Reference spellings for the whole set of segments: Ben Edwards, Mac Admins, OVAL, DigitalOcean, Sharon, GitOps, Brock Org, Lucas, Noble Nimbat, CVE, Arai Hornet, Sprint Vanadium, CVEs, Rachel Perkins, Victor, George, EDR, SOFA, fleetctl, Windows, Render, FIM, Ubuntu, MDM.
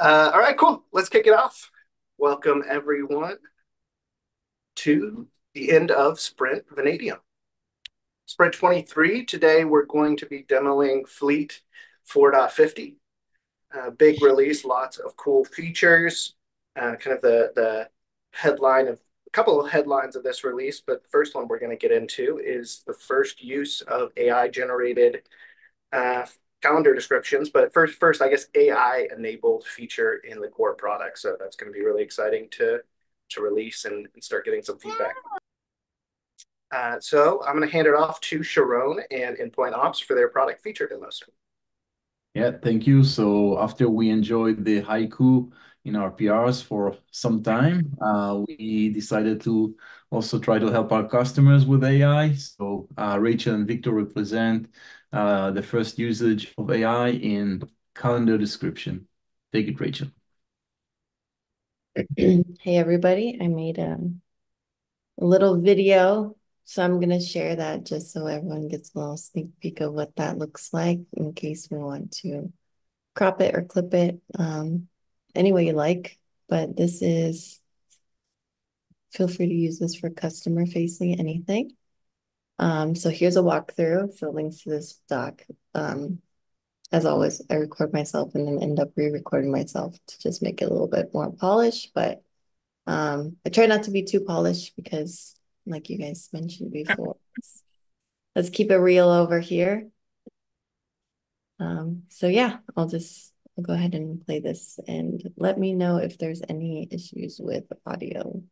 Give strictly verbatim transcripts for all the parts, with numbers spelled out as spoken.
Uh, all right, cool. Let's kick it off. Welcome, everyone, to the end of Sprint Vanadium. Sprint twenty-three, today we're going to be demoing Fleet four point fifty. Uh, big release, lots of cool features. Uh, kind of the, the headline of a couple of headlines of this release, but the first one we're going to get into is the first use of A I-generated uh, calendar descriptions, but first, first, I guess A I-enabled feature in the core product. So that's going to be really exciting to, to release and, and start getting some feedback. Uh, so I'm going to hand it off to Sharon and Endpoint Ops for their product feature demos. Yeah, thank you. So after we enjoyed the haiku in our P Rs for some time, uh, we decided to also try to help our customers with A I. So uh, Rachel and Victor represent uh, the first usage of A I in calendar description. Take it, Rachel. Hey, everybody. I made a, a little video, so I'm going to share that just so everyone gets a little sneak peek of what that looks like in case we want to crop it or clip it um, any way you like. But this is, feel free to use this for customer facing anything. Um, so here's a walkthrough. So links to this doc. Um, as always, I record myself and then end up re-recording myself to just make it a little bit more polished. But um, I try not to be too polished because, like you guys mentioned before, let's keep it real over here. Um, so yeah, I'll just I'll go ahead and play this and let me know if there's any issues with audio.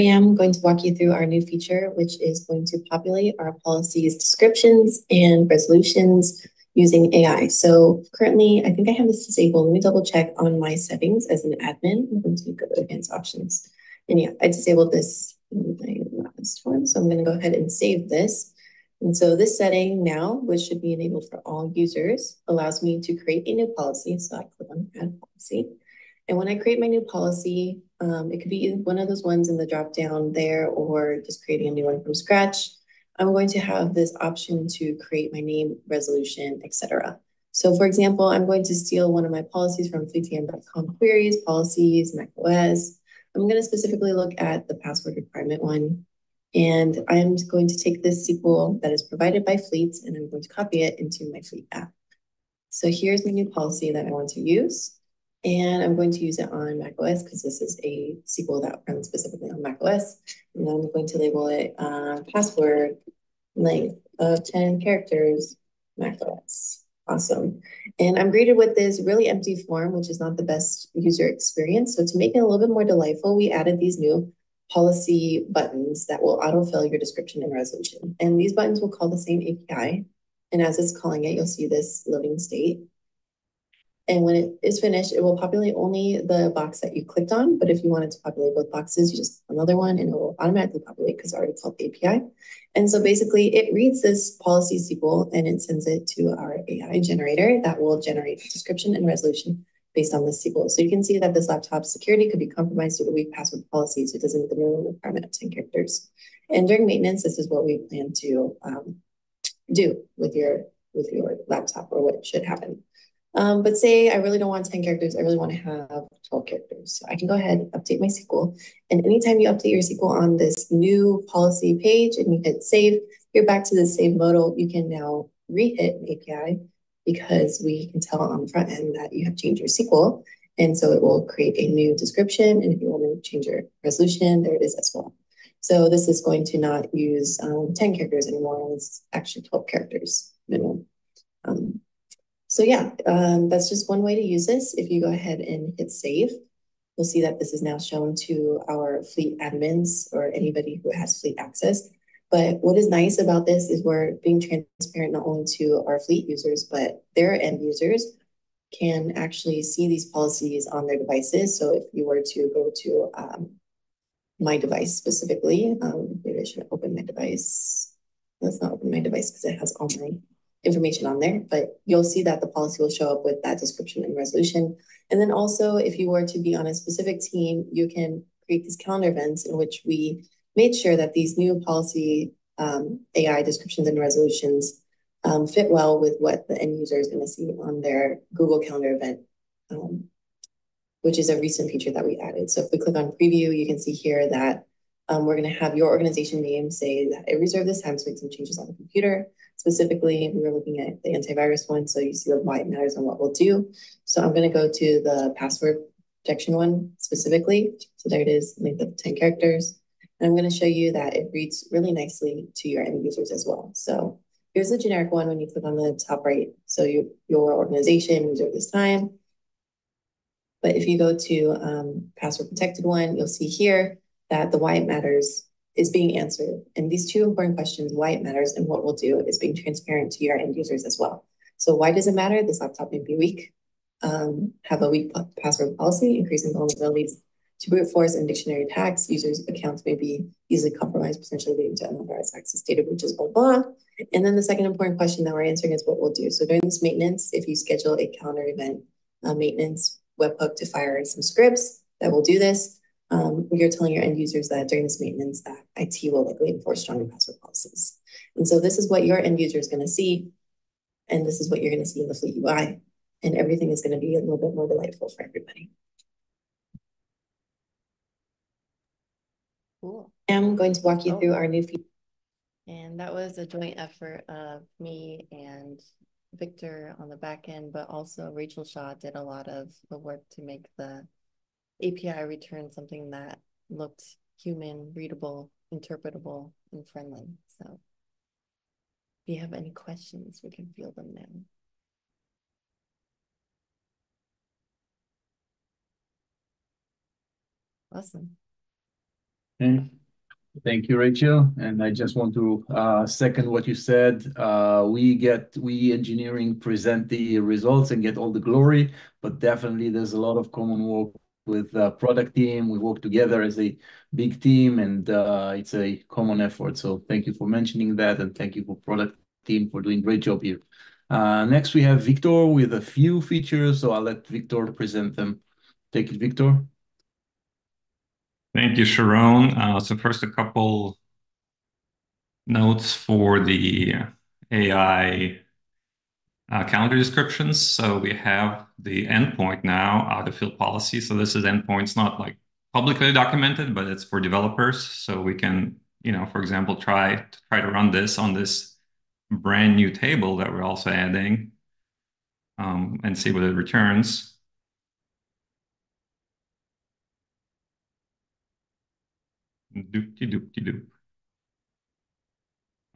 I am going to walk you through our new feature, which is going to populate our policies, descriptions, and resolutions using A I. So currently, I think I have this disabled. Let me double check on my settings as an admin. I'm going to go to advanced options. And yeah, I disabled this in my last one. So I'm going to go ahead and save this. And so this setting now, which should be enabled for all users, allows me to create a new policy. So I click on Add Policy. And when I create my new policy, um, it could be one of those ones in the drop down there or just creating a new one from scratch. I'm going to have this option to create my name, resolution, et cetera. So for example, I'm going to steal one of my policies from fleet d m dot com queries, policies, macOS. I'm going to specifically look at the password requirement one. And I'm going to take this S Q L that is provided by Fleet and I'm going to copy it into my Fleet app. So here's my new policy that I want to use. And I'm going to use it on macOS because this is a S Q L that runs specifically on macOS. And then I'm going to label it uh, password length of ten characters, macOS. Awesome. And I'm greeted with this really empty form, which is not the best user experience. So to make it a little bit more delightful, we added these new policy buttons that will autofill your description and resolution. And these buttons will call the same A P I. And as it's calling it, you'll see this loading state. And when it is finished, it will populate only the box that you clicked on. But if you wanted to populate both boxes, you just click another one and it will automatically populate because it's already called the A P I. And so basically it reads this policy S Q L and it sends it to our A I generator that will generate description and resolution based on this S Q L. So you can see that this laptop's security could be compromised due to weak password policies. It doesn't meet the minimum requirement of ten characters. And during maintenance, this is what we plan to um, do with your, with your laptop or what should happen. Um, but say I really don't want ten characters, I really want to have twelve characters. So I can go ahead and update my S Q L. And anytime you update your S Q L on this new policy page and you hit save, you're back to the save modal. You can now re-hit an A P I because we can tell on the front end that you have changed your S Q L. And so it will create a new description. And if you want to change your resolution, there it is as well. So this is going to not use um, ten characters anymore. It's actually twelve characters minimum. Um, So yeah, um, that's just one way to use this. If you go ahead and hit save, you'll see that this is now shown to our Fleet admins or anybody who has Fleet access. But what is nice about this is we're being transparent not only to our Fleet users, but their end users can actually see these policies on their devices. So if you were to go to um, my device specifically, um, maybe I should open my device. Let's not open my device because it has all my information on there, but you'll see that the policy will show up with that description and resolution. And then also, if you were to be on a specific team, you can create these calendar events in which we made sure that these new policy um, A I descriptions and resolutions um, fit well with what the end user is going to see on their Google Calendar event um, which is a recent feature that we added. So if we click on preview, you can see here that um, we're going to have your organization name say that it reserved this time to make some changes on the computer. Specifically, we were looking at the antivirus one, so you see the why it matters and what we'll do. So I'm going to go to the password protection one specifically. So there it is, length of ten characters. And I'm going to show you that it reads really nicely to your end users as well. So here's the generic one when you click on the top right. So you, your organization reserved this time. But if you go to um, password protected one, you'll see here that the why it matters is being answered. And these two important questions, why it matters and what we'll do, is being transparent to your end users as well. So why does it matter? This laptop may be weak, um, have a weak password policy, increasing vulnerabilities to brute force and dictionary attacks. Users' accounts may be easily compromised, potentially leading to unauthorized access, data breaches, blah, blah. And then the second important question that we're answering is what we'll do. So during this maintenance, if you schedule a calendar event uh, maintenance webhook to fire some scripts that will do this, um, you're telling your end users that during this maintenance that I T will likely enforce stronger password policies. And so this is what your end user is going to see, and this is what you're going to see in the Fleet U I, and everything is going to be a little bit more delightful for everybody. Cool. I'm going to walk you oh. through our new feature. And that was a joint effort of me and Victor on the back end, but also Rachel Shaw did a lot of the work to make the A P I return something that looked human, readable, interpretable, and friendly. So if you have any questions, we can field them now. Awesome. Okay. Thank you, Rachel. And I just want to uh, second what you said. Uh, we get, we engineering present the results and get all the glory, but definitely there's a lot of common work with the product team. We work together as a big team, and uh, it's a common effort. So thank you for mentioning that, and thank you for product team for doing a great job here. Uh, next, we have Victor with a few features, so I'll let Victor present them. Take it, Victor. Thank you, Sharon. Uh, so first, a couple notes for the A I uh, calendar descriptions. So we have the endpoint now out-of-field policy. So this is endpoints, not like publicly documented, but it's for developers. So we can, you know, for example, try to try to run this on this brand new table that we're also adding, um, and see what it returns. Doop-de-doop-de-doop.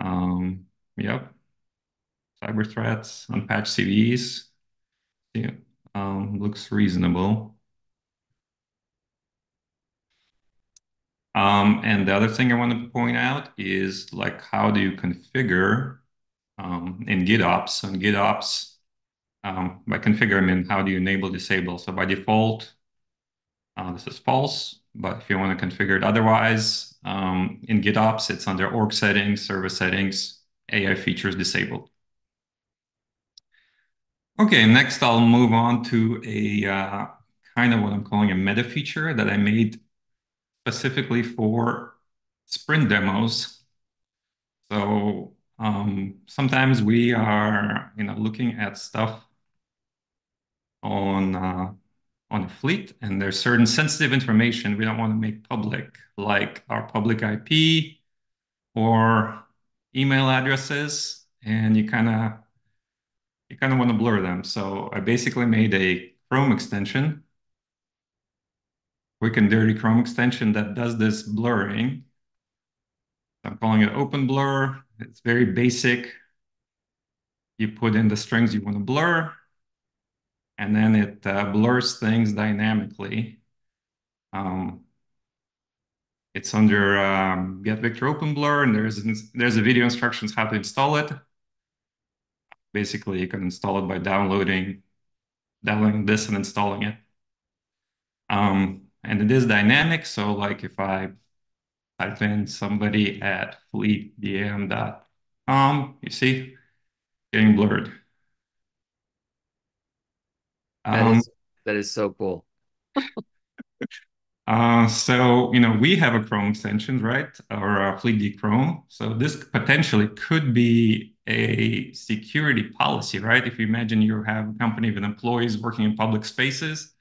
Um, yep. Cyber threats, unpatched C V Es. Yeah. Um, looks reasonable. Um, and the other thing I want to point out is, like, how do you configure um, in GitOps? In GitOps, um, by configure, I mean, how do you enable, disable? So by default, uh, this is false. But if you want to configure it otherwise, um, in GitOps, it's under org settings, server settings, A I features disabled. Okay, next I'll move on to a uh, kind of what I'm calling a meta feature that I made specifically for sprint demos. So um, sometimes we are, you know, looking at stuff on uh, on the fleet, and there's certain sensitive information we don't want to make public, like our public I P or email addresses, and you kind of you kind of want to blur them. So I basically made a Chrome extension, quick and dirty Chrome extension that does this blurring. I'm calling it OpenBlur. It's very basic. You put in the strings you want to blur, and then it uh, blurs things dynamically. Um, it's under um, Get Victor OpenBlur, and there's there's a video instructions how to install it. Basically, you can install it by downloading, downloading this and installing it. Um, and it is dynamic, so like if I type in somebody at fleet d m dot com, you see, getting blurred. That, um, is, that is so cool. uh, so, you know, we have a Chrome extension, right? Or a FleetD Chrome. So this potentially could be a security policy, right? If you imagine you have a company with employees working in public spaces,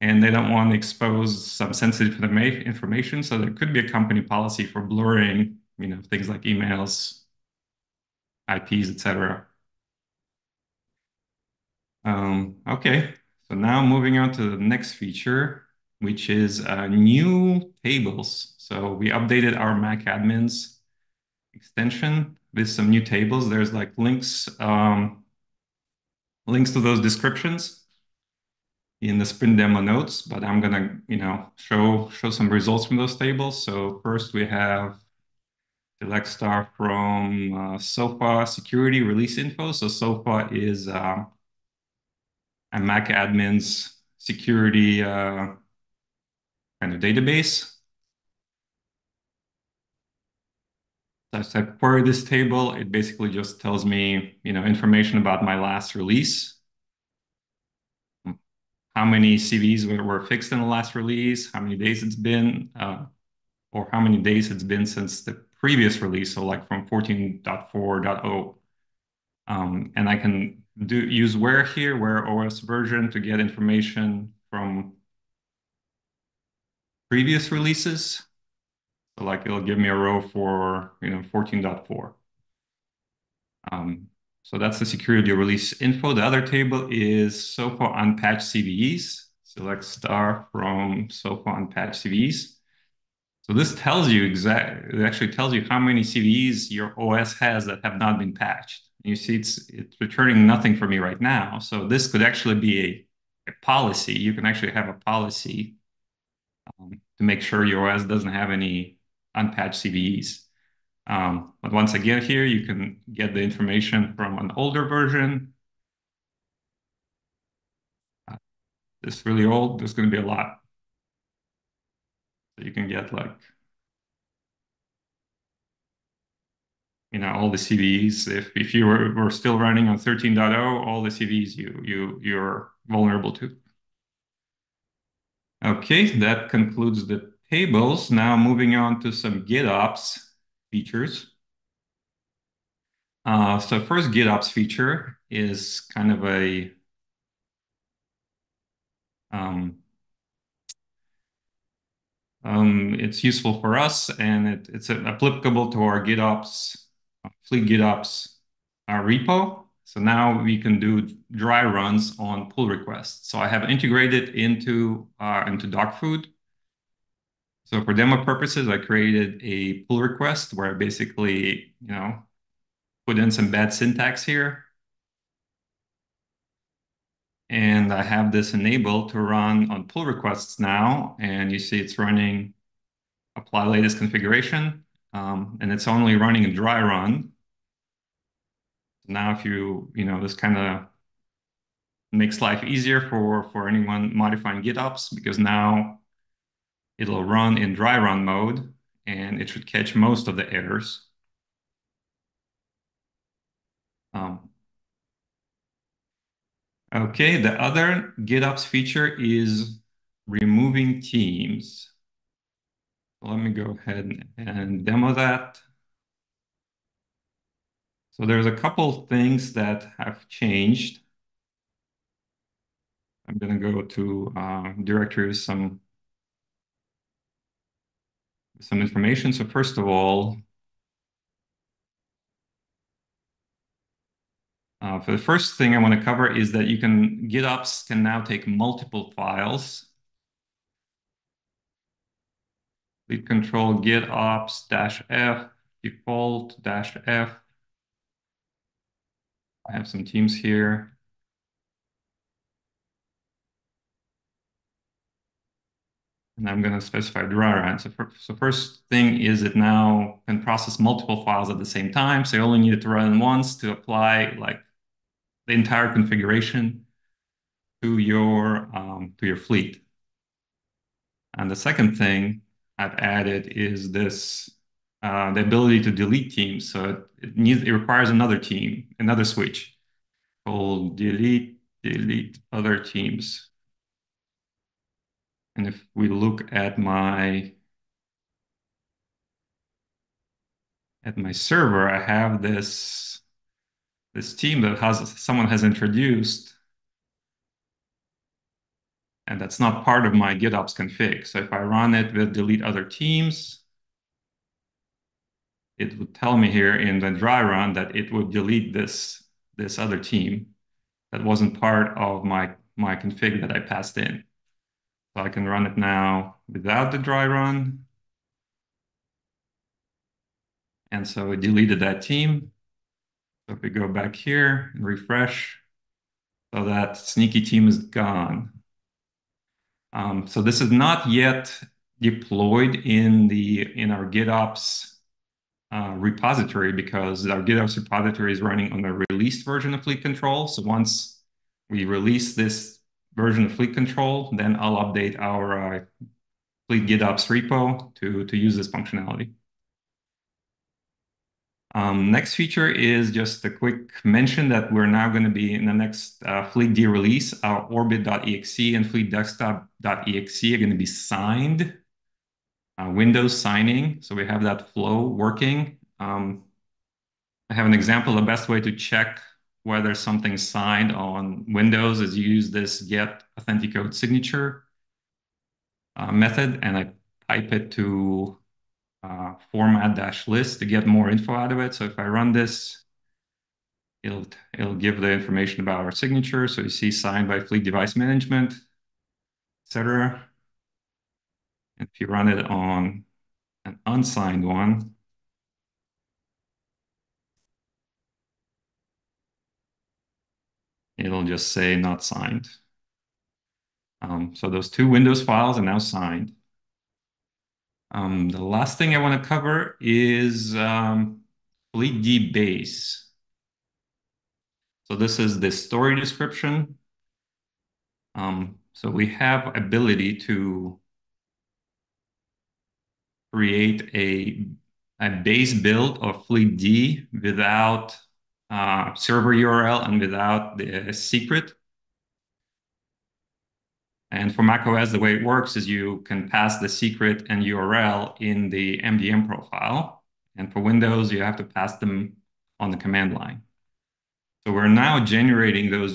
and they don't want to expose some sensitive information. So there could be a company policy for blurring, you know, things like emails, I Ps, et cetera. Um, okay, so now moving on to the next feature, which is uh, new tables. So we updated our Mac admins extension with some new tables. There's like links, um, links to those descriptions in the sprint demo notes, but I'm gonna, you know, show show some results from those tables. So first we have select star from uh, SOFA security release info. So SOFA is uh, a Mac admin's security uh, kind of database. So I query this table. It basically just tells me, you know, information about my last release. How many C V Es were, were fixed in the last release, how many days it's been, uh, or how many days it's been since the previous release, so like from fourteen point four point zero. Um, and I can do use where here, where O S version, to get information from previous releases. So like it'll give me a row for, you know, fourteen point four. Um, So that's the security release info. The other table is SOFA unpatched C V Es. Select star from SOFA unpatched C V Es. So this tells you exactly, it actually tells you how many C V Es your O S has that have not been patched. You see, it's, it's returning nothing for me right now. So this could actually be a, a policy. You can actually have a policy um, to make sure your O S doesn't have any unpatched C V Es. Um, but once again, here you can get the information from an older version. Uh, it's really old. There's going to be a lot. So you can get like, you know, all the C V Es. If if you were, were still running on thirteen point zero, all the C V Es you you you're vulnerable to. Okay, that concludes the tables. Now moving on to some GitOps features. Uh, so first GitOps feature is kind of a um, um, it's useful for us, and it, it's applicable to our GitOps Fleet GitOps uh, repo. So now we can do dry runs on pull requests. So I have integrated into uh, into Dogfood. So for demo purposes, I created a pull request where I basically, you know, put in some bad syntax here. And I have this enabled to run on pull requests now. And you see it's running apply latest configuration. Um, and it's only running a dry run. Now if you, you know, this kind of makes life easier for, for anyone modifying GitOps, because now it'll run in dry run mode, and it should catch most of the errors. Um, okay, the other GitOps feature is removing teams. Let me go ahead and demo that. So there's a couple things that have changed. I'm gonna go to uh, directory with some some information. So first of all, uh, for the first thing I want to cover is that you can, GitOps can now take multiple files. Lead control GitOps dash F, default dash F. I have some teams here. And I'm going to specify dry run. So, for, so first thing is it now can process multiple files at the same time. So you only need it to run once to apply like the entire configuration to your um, to your fleet. And the second thing I've added is this uh, the ability to delete teams. So it, it needs it requires another team, another switch called delete delete other teams. And if we look at my at my server, I have this this team that has someone has introduced and that's not part of my GitOps config. So if I run it with delete other teams, it would tell me here in the dry run that it would delete this, this other team that wasn't part of my, my config that I passed in. So I can run it now without the dry run. And so it deleted that team. So if we go back here and refresh, so that sneaky team is gone. Um, so this is not yet deployed in the in our GitOps uh, repository, because our GitOps repository is running on the released version of Fleet Control. So once we release this version of Fleet Control, then I'll update our uh, Fleet GitOps repo to to use this functionality. Um, next feature is just a quick mention that we're now going to be in the next uh, FleetD release, our orbit dot E X E and fleet desktop dot E X E are going to be signed, uh, Windows signing. So we have that flow working. Um, I have an example. The best way to check whether something's signed on Windows is you use this get authenticode signature uh, method, and I type it to Uh, format-list to get more info out of it. So if I run this, it'll, it'll give the information about our signature. So you see signed by Fleet Device Management, et cetera. And if you run it on an unsigned one, it'll just say not signed. Um, so those two Windows files are now signed. Um, the last thing I want to cover is um, FleetD base. So this is the story description. Um, so we have ability to create a, a base build of FleetD without uh, server U R L and without the secret. And for macOS, the way it works is you can pass the secret and U R L in the M D M profile. And for Windows, you have to pass them on the command line. So we're now generating those,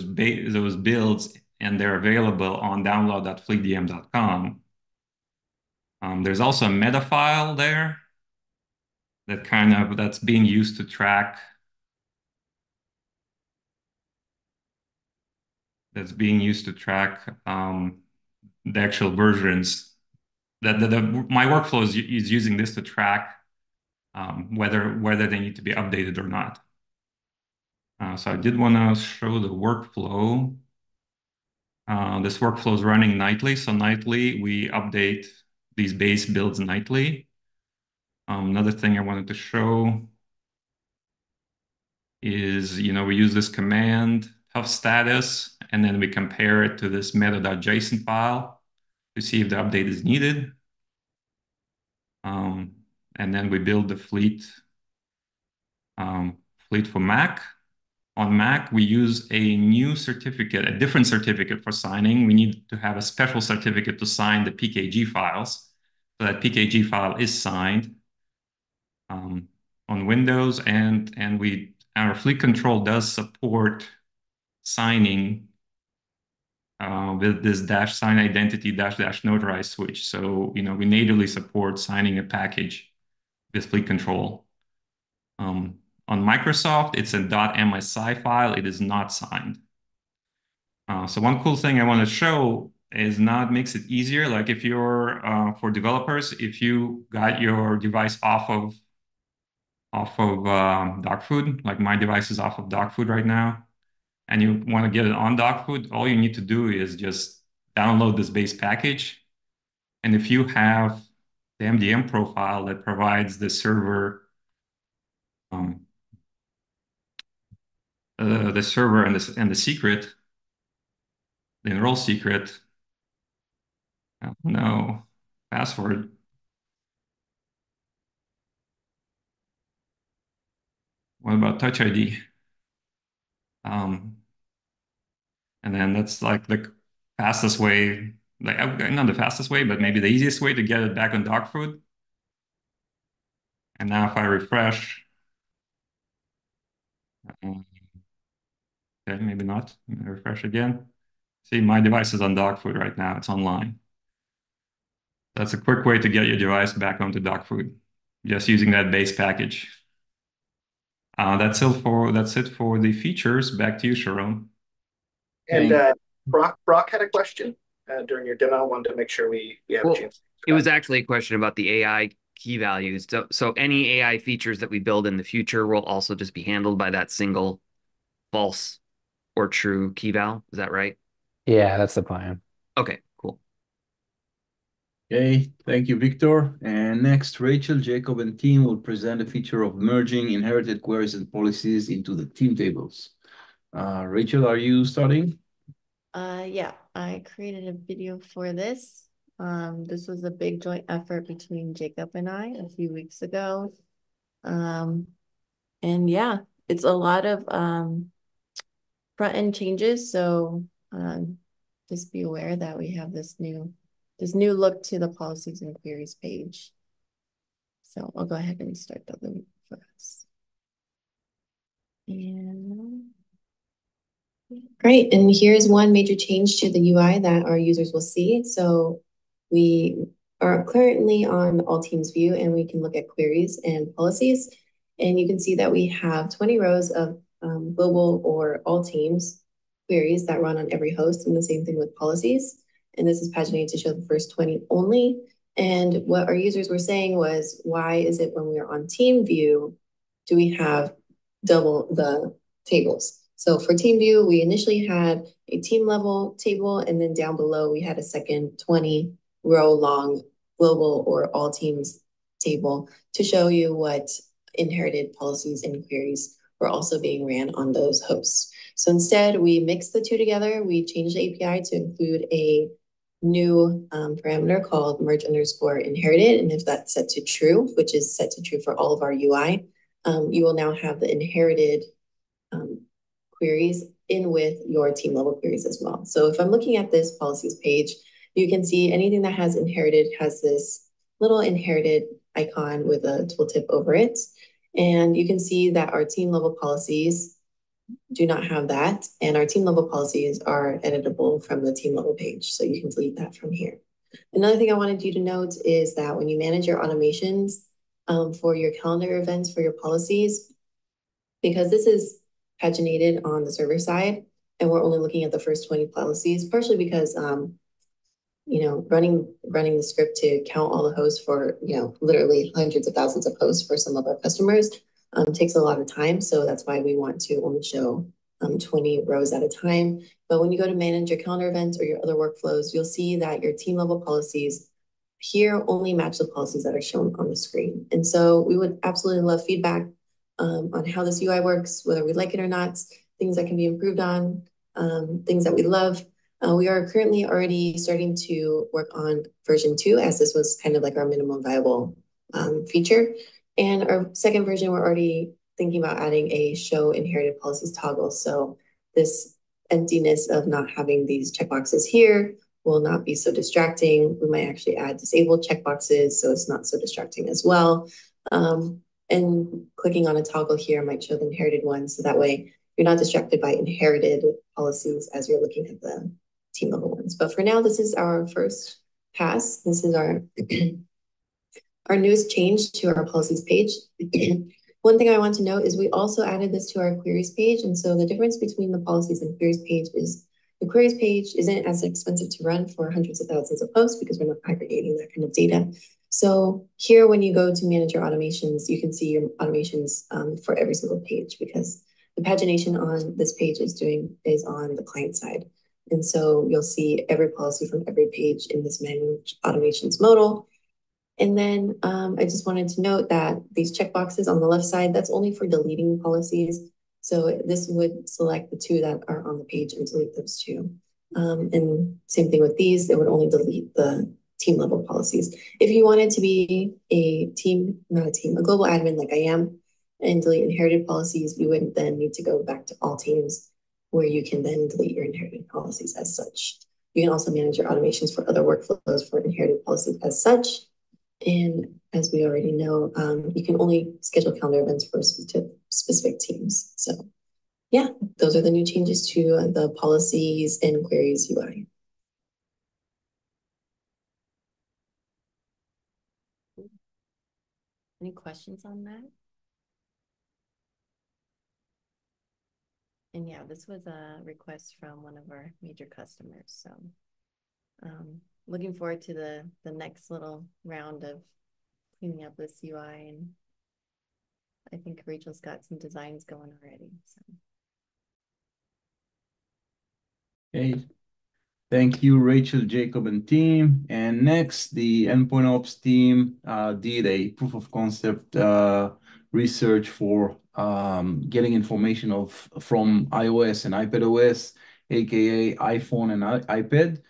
those builds, and they're available on download dot fleet d m dot com. Um, there's also a meta file there that kind of that's being used to track that's being used to track um, the actual versions. That the, the, my workflow is, is using this to track um, whether whether they need to be updated or not. Uh, so I did want to show the workflow. Uh, this workflow is running nightly. So nightly, we update these base builds nightly. Um, another thing I wanted to show is, you know, we use this command tough status, and then we compare it to this meta dot J S O N file to see if the update is needed. Um, and then we build the fleet, um, fleet for Mac. On Mac, we use a new certificate, a different certificate for signing. We need to have a special certificate to sign the P K G files. So that P K G file is signed um, on Windows, and, and we our Fleet Control does support signing uh, with this dash sign identity dash dash notarize switch. So, you know, we natively support signing a package with Fleet Control. Um, on Microsoft, it's a .msci file. It is not signed. Uh, so one cool thing I want to show is now it makes it easier. Like if you're, uh, for developers, if you got your device off of, off of uh, Dogfood, like my device is off of Dogfood right now, and you want to get it on Dogfood, all you need to do is just download this base package. And if you have the M D M profile that provides the server, um, uh, the server and the, and the secret, the enroll secret, oh, no, password. What about Touch I D? Um, And then that's like the fastest way, like not the fastest way, but maybe the easiest way to get it back on Dogfood. And now if I refresh, okay, maybe not. Refresh again. See, my device is on Dogfood right now. It's online. That's a quick way to get your device back onto Dogfood, just using that base package. Uh, that's, it for, that's it for the features. Back to you, Sharon. And uh, Brock, Brock had a question uh, during your demo. I wanted to make sure we, we have well, a chance. It was actually a question about the A I key values. So, so any A I features that we build in the future will also just be handled by that single false or true key val. Is that right? Yeah, that's the plan. Okay, cool. Okay, thank you, Victor. And next, Rachel, Jacob, and team will present a feature of merging inherited queries and policies into the team tables. Uh, Rachel, are you starting? Uh, yeah, I created a video for this. Um, this was a big joint effort between Jacob and I a few weeks ago. Um, and yeah, it's a lot of um, front-end changes. So um, just be aware that we have this new, this new look to the policies and queries page. So I'll go ahead and start the loop for us. And great. And here's one major change to the U I that our users will see. So we are currently on all teams view, and we can look at queries and policies. And you can see that we have twenty rows of um, global or all teams queries that run on every host, and the same thing with policies. And this is paginated to show the first twenty only. And what our users were saying was, why is it when we are on team view, do we have double the tables? So for team view, we initially had a team level table, and then down below, we had a second twenty row long global or all teams table to show you what inherited policies and queries were also being ran on those hosts. So instead, we mixed the two together. We changed the A P I to include a new um, parameter called merge underscore inherited. And if that's set to true, which is set to true for all of our U I, um, you will now have the inherited um, queries in with your team level queries as well. So if I'm looking at this policies page, you can see anything that has inherited has this little inherited icon with a tooltip over it. And you can see that our team level policies do not have that. And our team level policies are editable from the team level page. So you can delete that from here. Another thing I wanted you to note is that when you manage your automations um, for your calendar events, for your policies, because this is paginated on the server side, and we're only looking at the first twenty policies, partially because, um, you know, running running the script to count all the hosts for, you know, literally hundreds of thousands of hosts for some of our customers um, takes a lot of time. So that's why we want to only show um, twenty rows at a time. But when you go to manage your calendar events or your other workflows, you'll see that your team level policies here only match the policies that are shown on the screen. And so we would absolutely love feedback Um, on how this U I works, whether we like it or not, things that can be improved on, um, things that we love. Uh, we are currently already starting to work on version two, as this was kind of like our minimum viable um, feature. And our second version, we're already thinking about adding a show inherited policies toggle. So this emptiness of not having these checkboxes here will not be so distracting. We might actually add disabled checkboxes, so it's not so distracting as well. Um, And clicking on a toggle here might show the inherited one. So that way you're not distracted by inherited policies as you're looking at the team level ones. But for now, this is our first pass. This is our, our newest change to our policies page. One thing I want to note is we also added this to our queries page. And so the difference between the policies and queries page is the queries page isn't as expensive to run for hundreds of thousands of posts because we're not aggregating that kind of data. So here, when you go to manage your automations, you can see your automations um, for every single page because the pagination on this page is doing is on the client side. And so you'll see every policy from every page in this manage automations modal. And then um, I just wanted to note that these checkboxes on the left side, that's only for deleting policies. So this would select the two that are on the page and delete those two. Um, and same thing with these, it would only delete the team level policies. If you wanted to be a team, not a team, a global admin like I am, and delete inherited policies, you wouldn't then need to go back to all teams where you can then delete your inherited policies as such. You can also manage your automations for other workflows for inherited policies as such. And as we already know, um, you can only schedule calendar events for specific, specific teams. So yeah, those are the new changes to the policies and queries U I. Any questions on that? And yeah, this was a request from one of our major customers. So um, looking forward to the, the next little round of cleaning up this U I. And I think Rachel's got some designs going already. So. Hey, thank you, Rachel, Jacob, and team. And next, the Endpoint Ops team uh, did a proof of concept uh, research for um, getting information of from iOS and iPadOS, aka iPhone and I iPad.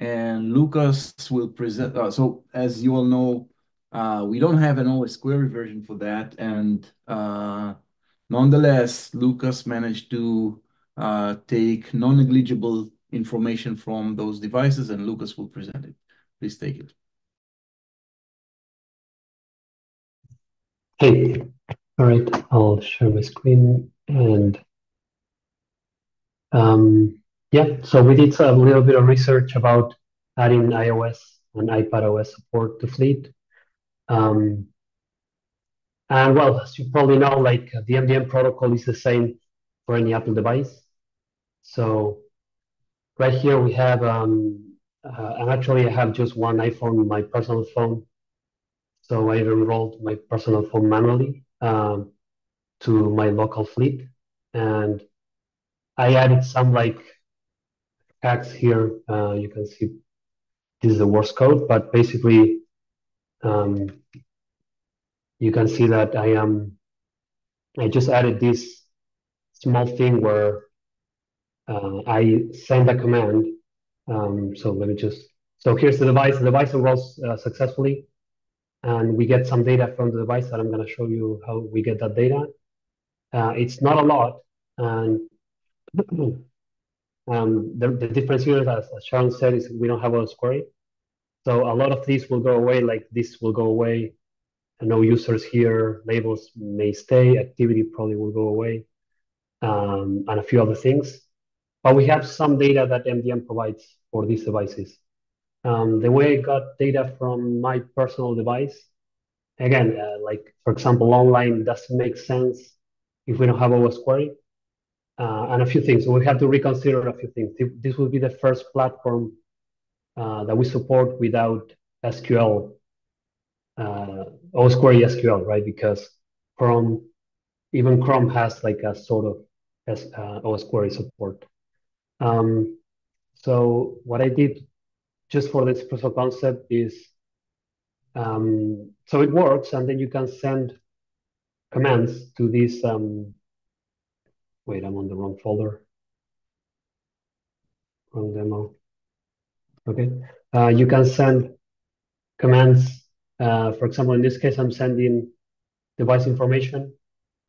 And Lucas will present. Uh, so, as you all know, uh, we don't have an O S Query version for that, and uh, nonetheless, Lucas managed to uh, take non-negligible information from those devices, and Lucas will present it. Please take it. Hey, all right, I'll share my screen. And um, yeah, so we did a little bit of research about adding iOS and iPadOS support to Fleet. Um, and well, as you probably know, like the M D M protocol is the same for any Apple device. So right here we have, um, uh, actually I have just one iPhone, my personal phone. So I've enrolled my personal phone manually um, to my local Fleet. And I added some like hacks here. Uh, you can see this is the source code, but basically um, you can see that I am, I just added this small thing where Uh, I send a command. Um, so let me just, so here's the device. The device enrolls uh, successfully, and we get some data from the device that I'm going to show you how we get that data. Uh, it's not a lot. And um, the, the difference here, as, as Sharon said, is we don't have O S query. So a lot of these will go away, like this will go away. No users here, labels may stay, activity probably will go away, um, and a few other things. But we have some data that M D M provides for these devices. Um, the way I got data from my personal device, again, uh, like for example, online doesn't make sense if we don't have O S query, uh, and a few things. So we have to reconsider a few things. This will be the first platform uh, that we support without S Q L, uh, O S query S Q L, right? Because Chrome, even Chrome has like a sort of S, uh, O S query support. Um, so what I did just for this proof of concept is, um, so it works, and then you can send commands to this, um, wait, I'm on the wrong folder, wrong demo. Okay, uh, you can send commands, uh, for example, in this case, I'm sending device information,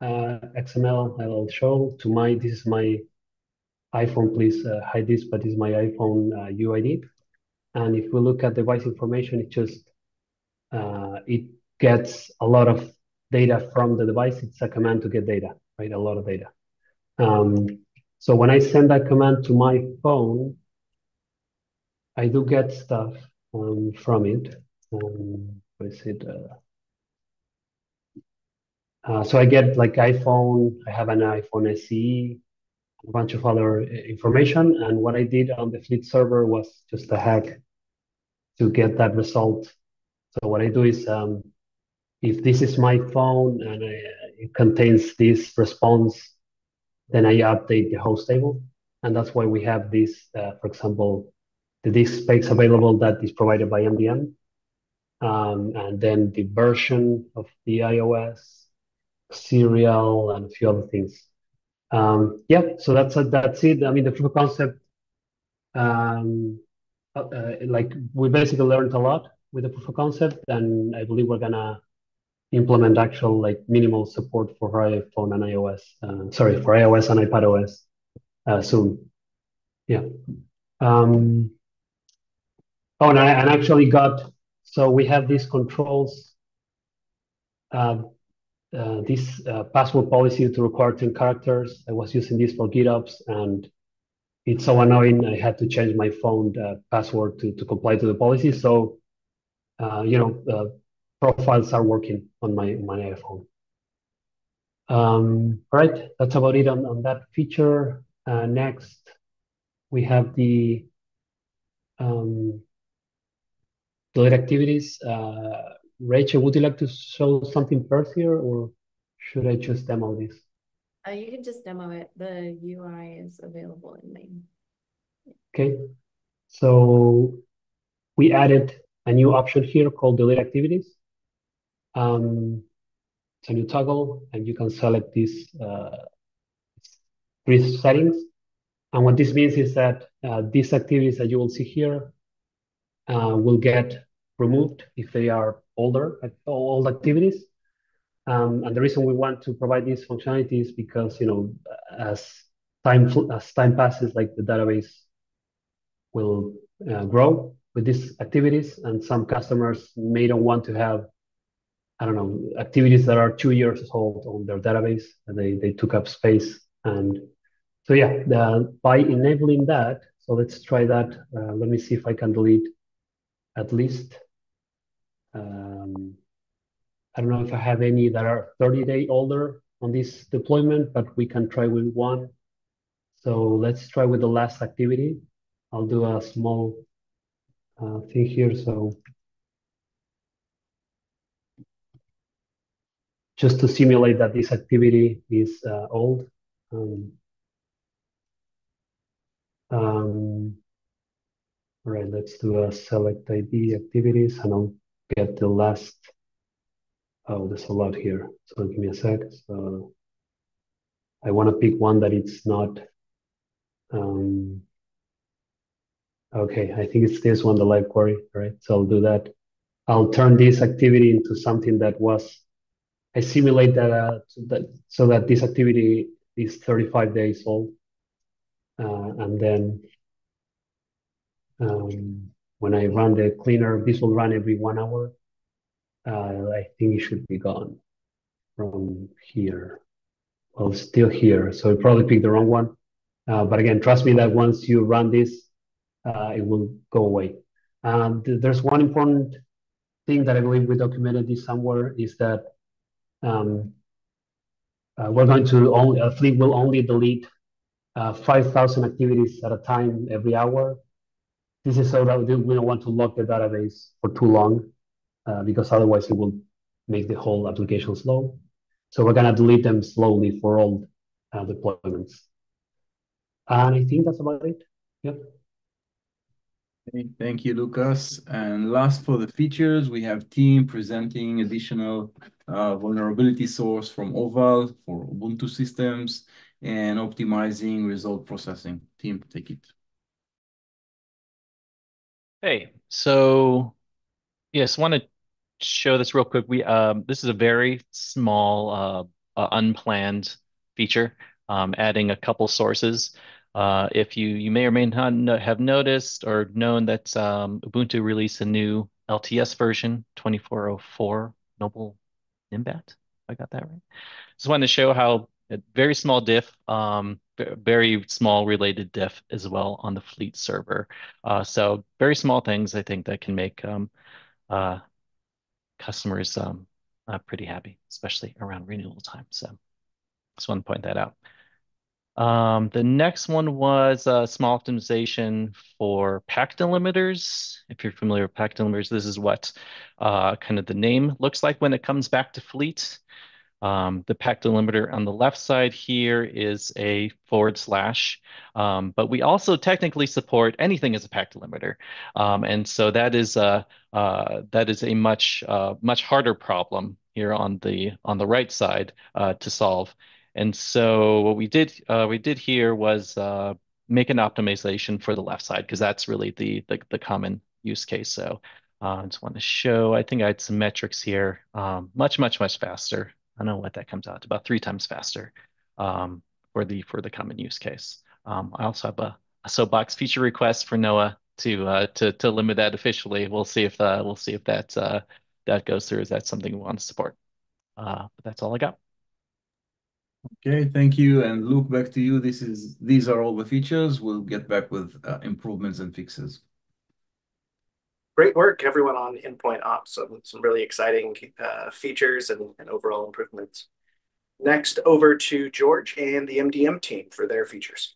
uh, X M L, I'll show to my, this is my iPhone, please uh, hide this, but this is my iPhone uh, U I D. And if we look at device information, it just, uh, it gets a lot of data from the device. It's a command to get data, right? A lot of data. Um, so when I send that command to my phone, I do get stuff um, from it. Um, what is it? Uh, uh, so I get like iPhone, I have an iPhone S E, a bunch of other information. And what I did on the Fleet server was just a hack to get that result. So what I do is, um, if this is my phone and I, it contains this response, then I update the host table. And that's why we have this, uh, for example, the disk space available that is provided by M D M. Um, and then the version of the iOS, serial, and a few other things. Um, yeah, so that's a, that's it. I mean, the proof of concept, um, uh, uh, like we basically learned a lot with the proof of concept, and I believe we're gonna implement actual like minimal support for iPhone and iOS. Uh, sorry, for iOS and iPadOS uh, soon. Yeah. Um, oh, and I and actually got so we have these controls. Uh, uh, this uh, password policy to require ten characters. I was using this for GitOps, and it's so annoying. I had to change my phone uh, password to, to comply to the policy. So, uh, you know, uh, profiles are working on my, my iPhone. Um, right, that's about it on, on that feature. Uh, next, we have the um, delete activities. Uh, Rachel, would you like to show something first here, or should I just demo this? Uh, you can just demo it. The U I is available in main. Okay, so we added a new option here called delete activities. Um, it's a new toggle, and you can select these uh, three settings. And what this means is that uh, these activities that you will see here uh, will get removed if they are older, like old activities. Um, and the reason we want to provide these functionalities is because, you know, as time as time passes, like the database will uh, grow with these activities, and some customers may not want to have, I don't know, activities that are two years old on their database, and they they took up space. And so yeah, the, by enabling that, so let's try that. Uh, let me see if I can delete at least. Um, I don't know if I have any that are thirty day older on this deployment, but we can try with one. So let's try with the last activity. I'll do a small uh, thing here. So just to simulate that this activity is uh, old. Um, um, all right, let's do a select I D activities, and I'll get the last. Oh, there's a lot here. So give me a sec. So I want to pick one that it's not. Um, okay, I think it's this one, the live query, right? So I'll do that. I'll turn this activity into something that was, I simulate that, uh, so, that so that this activity is thirty-five days old. Uh, and then um, when I run the cleaner, this will run every one hour. Uh, I think it should be gone from here. Well, still here. So I probably picked the wrong one. Uh, but again, trust me that once you run this, uh, it will go away. Um, th there's one important thing that I believe we documented this somewhere is that um, uh, we're going to only, uh, Fleet will only delete uh, five thousand activities at a time every hour. This is so that we don't want to lock the database for too long. Uh, because otherwise it will make the whole application slow. So we're gonna delete them slowly for all uh, deployments. And I think that's about it. Yep. Okay, thank you, Lucas. And last for the features, we have team presenting additional uh, vulnerability source from Oval for Ubuntu systems and optimizing result processing. Team, take it. Hey, so yes, want to show this real quick. We um, this is a very small, uh, uh, unplanned feature, um, adding a couple sources. Uh, if you you may or may not have noticed or known that um, Ubuntu released a new L T S version, twenty-four oh four Noble Nimbat. I got that right. Just wanted to show how a very small diff, um, very small related diff as well on the Fleet server. Uh, so very small things I think that can make um, uh, customers um, uh, pretty happy, especially around renewal time. So just want to point that out. Um, the next one was a uh, small optimization for packet delimiters. If you're familiar with packet delimiters, this is what uh, kind of the name looks like when it comes back to Fleet. Um, the packet delimiter on the left side here is a forward slash, um, but we also technically support anything as a packet delimiter, um, and so that is a uh, that is a much uh, much harder problem here on the on the right side uh, to solve. And so what we did uh, we did here was uh, make an optimization for the left side because that's really the, the the common use case. So uh, I just want to show. I think I had some metrics here, um, much much much faster. I don't know what that comes out to, about three times faster um, for the for the common use case. Um, I also have a, a soapbox feature request for Noah to uh, to to limit that officially. We'll see if uh, we'll see if that uh, that goes through. Is that something we want to support? Uh, but that's all I got. Okay, thank you. And Luke, back to you. This is these are all the features. We'll get back with uh, improvements and fixes. Great work, everyone, on Endpoint Ops. So some really exciting uh, features and, and overall improvements. Next, over to George and the M D M team for their features.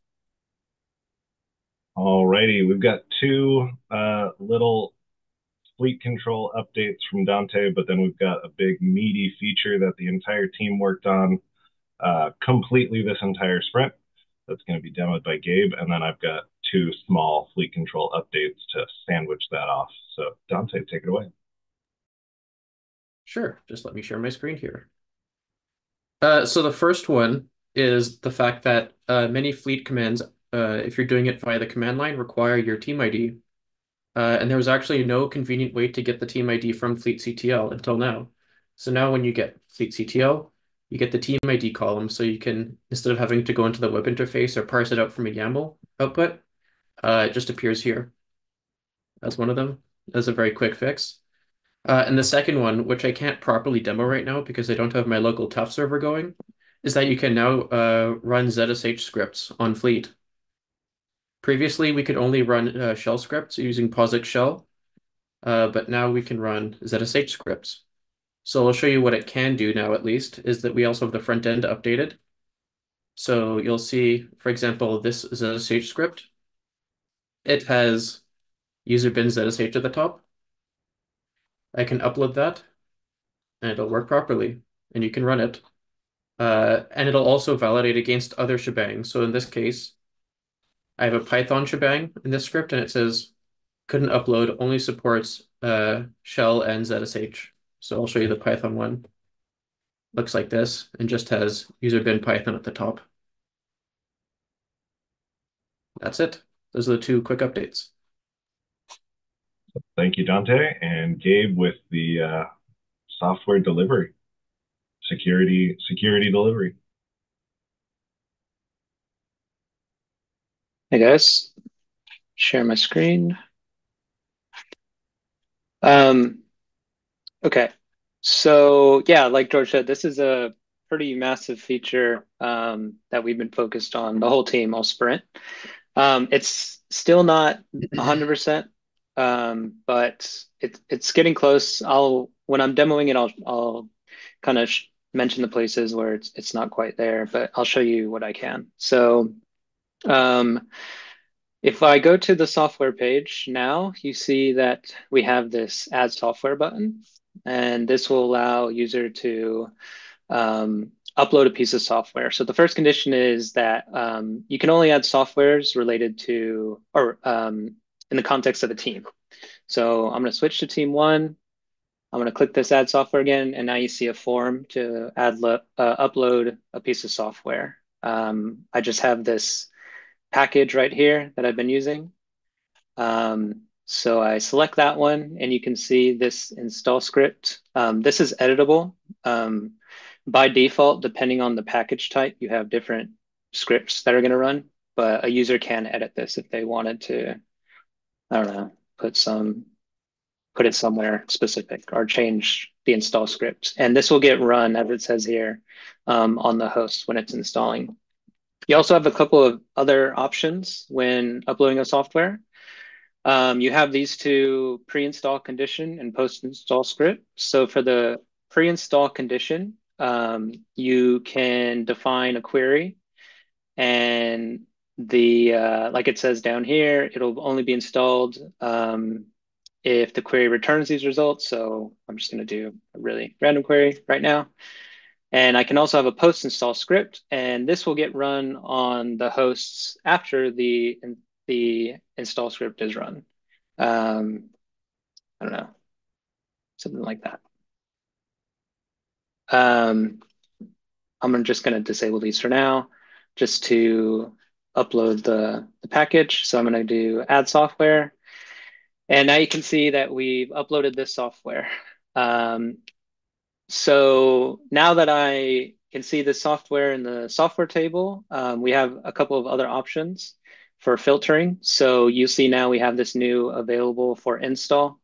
All righty, we've got two uh, little fleet control updates from Dante, but then we've got a big meaty feature that the entire team worked on uh, completely this entire sprint. That's going to be demoed by Gabe, and then I've got two small fleet control updates to sandwich that off. So Dante, take it away. Sure, just let me share my screen here. Uh, so the first one is the fact that uh, many fleet commands, uh, if you're doing it via the command line, require your team I D. Uh, and there was actually no convenient way to get the team I D from fleetctl until now. So now when you get fleetctl, you get the team I D column. So you can, instead of having to go into the web interface or parse it out from a YAML output, Uh, it just appears here as one of them. That's a very quick fix. Uh, and the second one, which I can't properly demo right now because I don't have my local T U F server going, is that you can now uh, run Z S H scripts on Fleet. Previously, we could only run uh, shell scripts using POSIX shell, uh, but now we can run Z S H scripts. So I'll show you what it can do now, at least, is that we also have the front end updated. So you'll see, for example, this Z S H script. It has user bin Z S H at the top. I can upload that and it'll work properly and you can run it. Uh, and it'll also validate against other shebangs. So in this case, I have a Python shebang in this script and it says, couldn't upload, only supports uh, shell and Z S H. So I'll show you the Python one. Looks like this and just has user bin Python at the top. That's it. Those are the two quick updates. Thank you, Dante and Gabe, with the uh, software delivery, security, security delivery. Hey guys, share my screen. Um, okay, so yeah, like George said, this is a pretty massive feature um, that we've been focused on, the whole team, all sprint. Um, it's still not one hundred percent, um, but it's it's getting close. I'll when I'm demoing it, I'll I'll kind of mention the places where it's it's not quite there, but I'll show you what I can. So, um, if I go to the software page now, you see that we have this Add Software button, and this will allow user to um, upload a piece of software. So the first condition is that um, you can only add softwares related to, or um, in the context of a team. So I'm gonna switch to team one. I'm gonna click this add software again, and now you see a form to add uh, upload a piece of software. Um, I just have this package right here that I've been using. Um, So I select that one, and you can see this install script. Um, this is editable. Um, by default, depending on the package type, you have different scripts that are going to run, but a user can edit this if they wanted to, I don't know, put some, put it somewhere specific or change the install script. And this will get run, as it says here, um, on the host when it's installing. You also have a couple of other options when uploading a software. Um, you have these two pre-install condition and post-install script. So for the pre-install condition, um, you can define a query, and the uh, like it says down here, it'll only be installed um, if the query returns these results. So I'm just going to do a really random query right now. And I can also have a post-install script, and this will get run on the hosts after the the install script is run. Um, I don't know, something like that. Um, I'm just gonna disable these for now, just to upload the, the package. So I'm gonna do add software. And now you can see that we've uploaded this software. Um, so now that I can see the software in the software table, um, we have a couple of other options for filtering. So you see now we have this new available for install.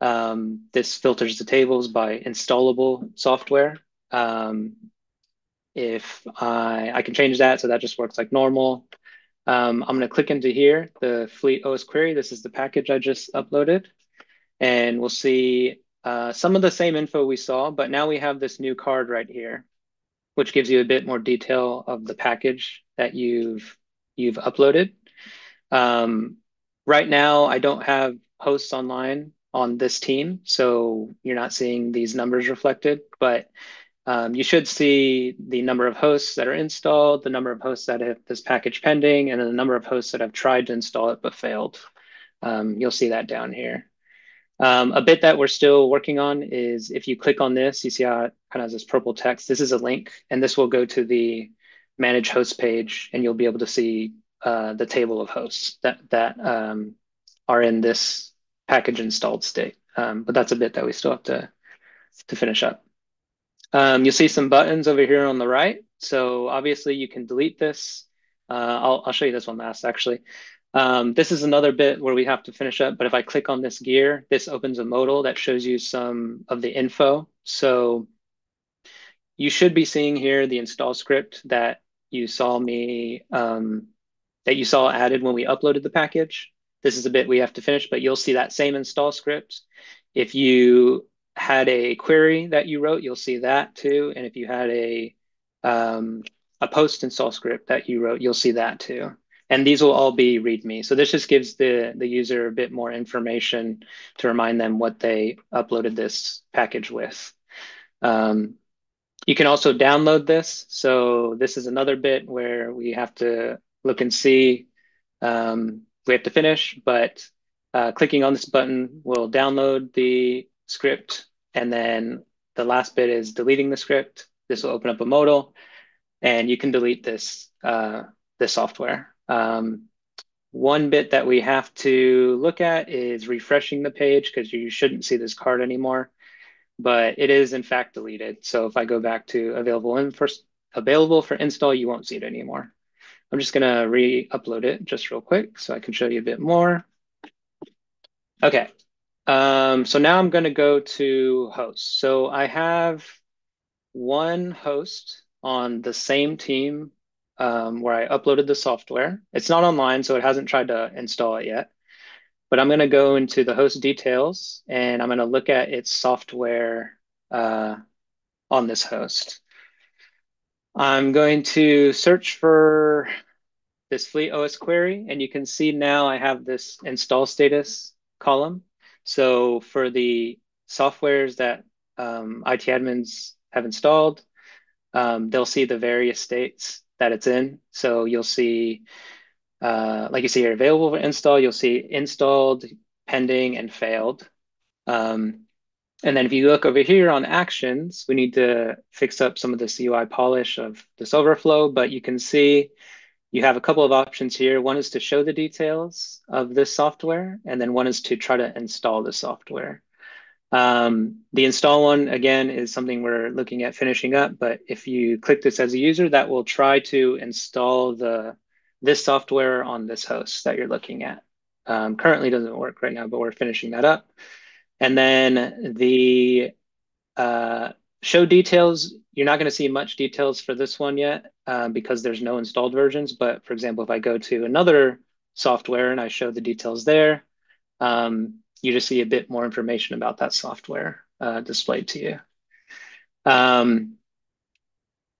Um, this filters the tables by installable software. Um, if I, I can change that, so that just works like normal. Um, I'm gonna click into here, the Fleet O S Query. This is the package I just uploaded. And we'll see uh, some of the same info we saw, but now we have this new card right here, which gives you a bit more detail of the package that you've you've uploaded. Um, right now, I don't have hosts online on this team, so you're not seeing these numbers reflected, but um, you should see the number of hosts that are installed, the number of hosts that have this package pending, and the number of hosts that have tried to install it but failed. Um, you'll see that down here. Um, a bit that we're still working on is if you click on this, you see how it kind of has this purple text. This is a link, and this will go to the manage host page, and you'll be able to see uh, the table of hosts that, that um, are in this package installed state. Um, but that's a bit that we still have to, to finish up. Um, you'll see some buttons over here on the right. So obviously you can delete this. Uh, I'll, I'll show you this one last, actually. Um, this is another bit where we have to finish up, but if I click on this gear, this opens a modal that shows you some of the info. So you should be seeing here the install script that you saw me, um, that you saw added when we uploaded the package. This is a bit we have to finish, but you'll see that same install script. If you had a query that you wrote, you'll see that too. And if you had a, um, a post install script that you wrote, you'll see that too. And these will all be README. So this just gives the, the user a bit more information to remind them what they uploaded this package with. Um, you can also download this. So this is another bit where we have to look and see. Um, we have to finish, but uh, clicking on this button will download the script. And then the last bit is deleting the script. This will open up a modal, and you can delete this, uh, this software. Um, one bit that we have to look at is refreshing the page, because you shouldn't see this card anymore, but it is in fact deleted. So if I go back to available in first available for install, you won't see it anymore. I'm just gonna re-upload it just real quick so I can show you a bit more. Okay, um, so now I'm gonna go to hosts. So I have one host on the same team Um, where I uploaded the software. It's not online, so it hasn't tried to install it yet. But I'm going to go into the host details, and I'm going to look at its software uh, on this host. I'm going to search for this Fleet O S query, and you can see now I have this install status column. So for the softwares that um, I T admins have installed, um, they'll see the various states that it's in. So you'll see, uh, like you see here, available for install, you'll see installed, pending, and failed. Um, and then if you look over here on actions, we need to fix up some of the C U I polish of this overflow, but you can see you have a couple of options here. One is to show the details of this software, and then one is to try to install the software. Um, the install one, again, is something we're looking at finishing up, but if you click this as a user, that will try to install the this software on this host that you're looking at. Um, currently doesn't work right now, but we're finishing that up. And then the uh, show details, you're not going to see much details for this one yet um, because there's no installed versions. But for example, if I go to another software and I show the details there, um, you just see a bit more information about that software uh, displayed to you. Um,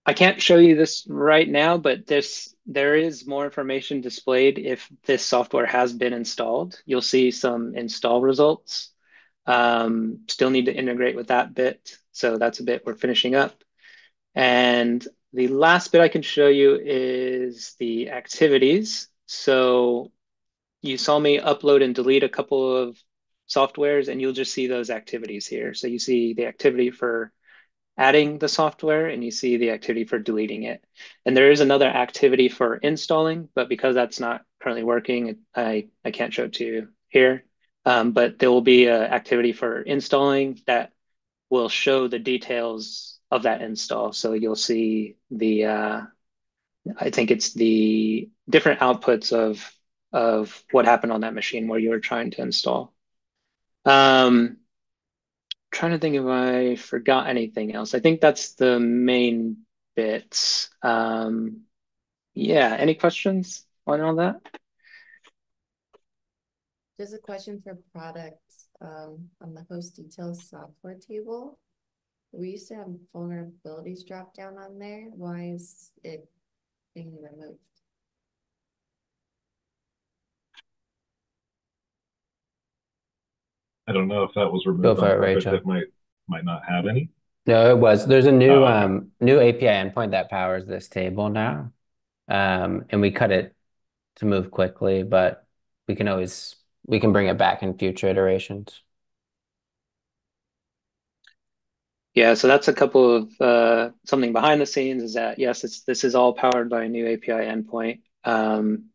I can't show you this right now, but this there is more information displayed if this software has been installed. You'll see some install results. Um, still need to integrate with that bit. So that's a bit we're finishing up. And the last bit I can show you is the activities. So you saw me upload and delete a couple of softwares, and you'll just see those activities here. So you see the activity for adding the software, and you see the activity for deleting it. And there is another activity for installing, but because that's not currently working, I, I can't show it to you here. Um, but there will be an activity for installing that will show the details of that install. So you'll see the, uh, I think it's the different outputs of, of what happened on that machine where you were trying to install. Um, trying to think if I forgot anything else. I think that's the main bits. Um, yeah, any questions on all that? Just a question for products um, on the host details software table. We used to have vulnerabilities drop down on there. Why is it being removed? I don't know if that was removed. Go for it, Rachel. It might might not have any. No, it was. There's a new uh, um new A P I endpoint that powers this table now, um, and we cut it to move quickly, but we can always we can bring it back in future iterations. Yeah, so that's a couple of uh, something behind the scenes is that yes, it's this is all powered by a new A P I endpoint. Um,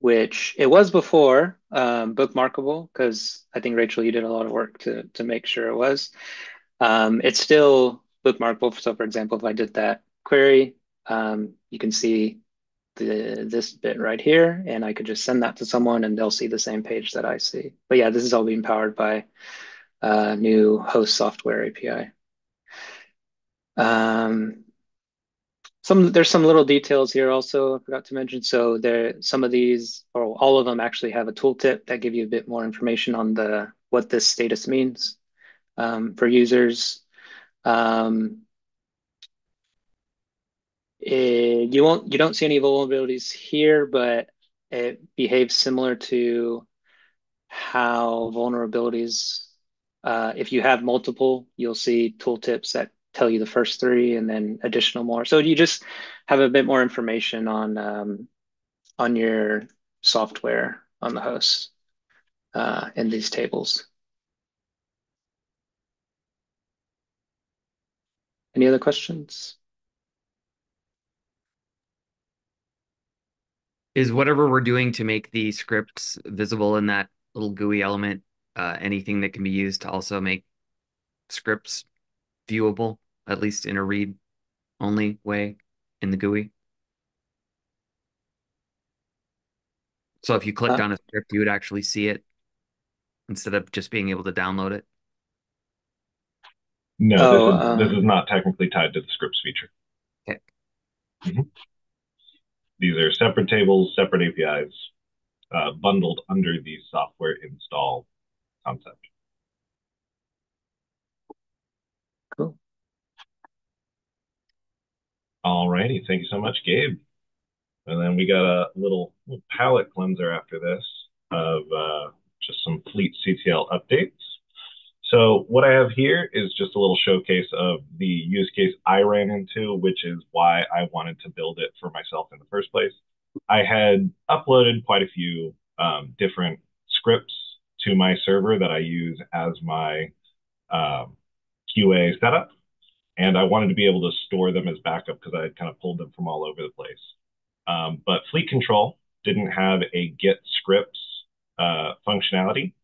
which it was before um, bookmarkable, because I think, Rachel, you did a lot of work to, to make sure it was. Um, it's still bookmarkable. So, for example, if I did that query, um, you can see the this bit right here, and I could just send that to someone, and they'll see the same page that I see. But yeah, this is all being powered by uh, new host software A P I. Um, Some, there's some little details here also I forgot to mention. So there, some of these, or all of them actually have a tooltip that give you a bit more information on the what this status means um, for users. Um, it, you won't, you don't see any vulnerabilities here, but it behaves similar to how vulnerabilities, uh, if you have multiple, you'll see tooltips that tell you the first three and then additional more. So you just have a bit more information on um, on your software on the host uh, in these tables. Any other questions? Is whatever we're doing to make the scripts visible in that little G U I element, uh, anything that can be used to also make scripts viewable? At least in a read-only way in the G U I. So if you clicked uh, on a script, you would actually see it instead of just being able to download it? No, oh, this, is, um, this is not technically tied to the scripts feature. Okay. Mm-hmm. These are separate tables, separate A P Is, uh, bundled under the software install concept. Cool. All righty. Thank you so much, Gabe. And then we got a little, little palette cleanser after this of uh, just some Fleet C T L updates. So what I have here is just a little showcase of the use case I ran into, which is why I wanted to build it for myself in the first place. I had uploaded quite a few um, different scripts to my server that I use as my um, Q A setup. And I wanted to be able to store them as backup because I had kind of pulled them from all over the place. Um, but Fleet Control didn't have a Git scripts uh, functionality.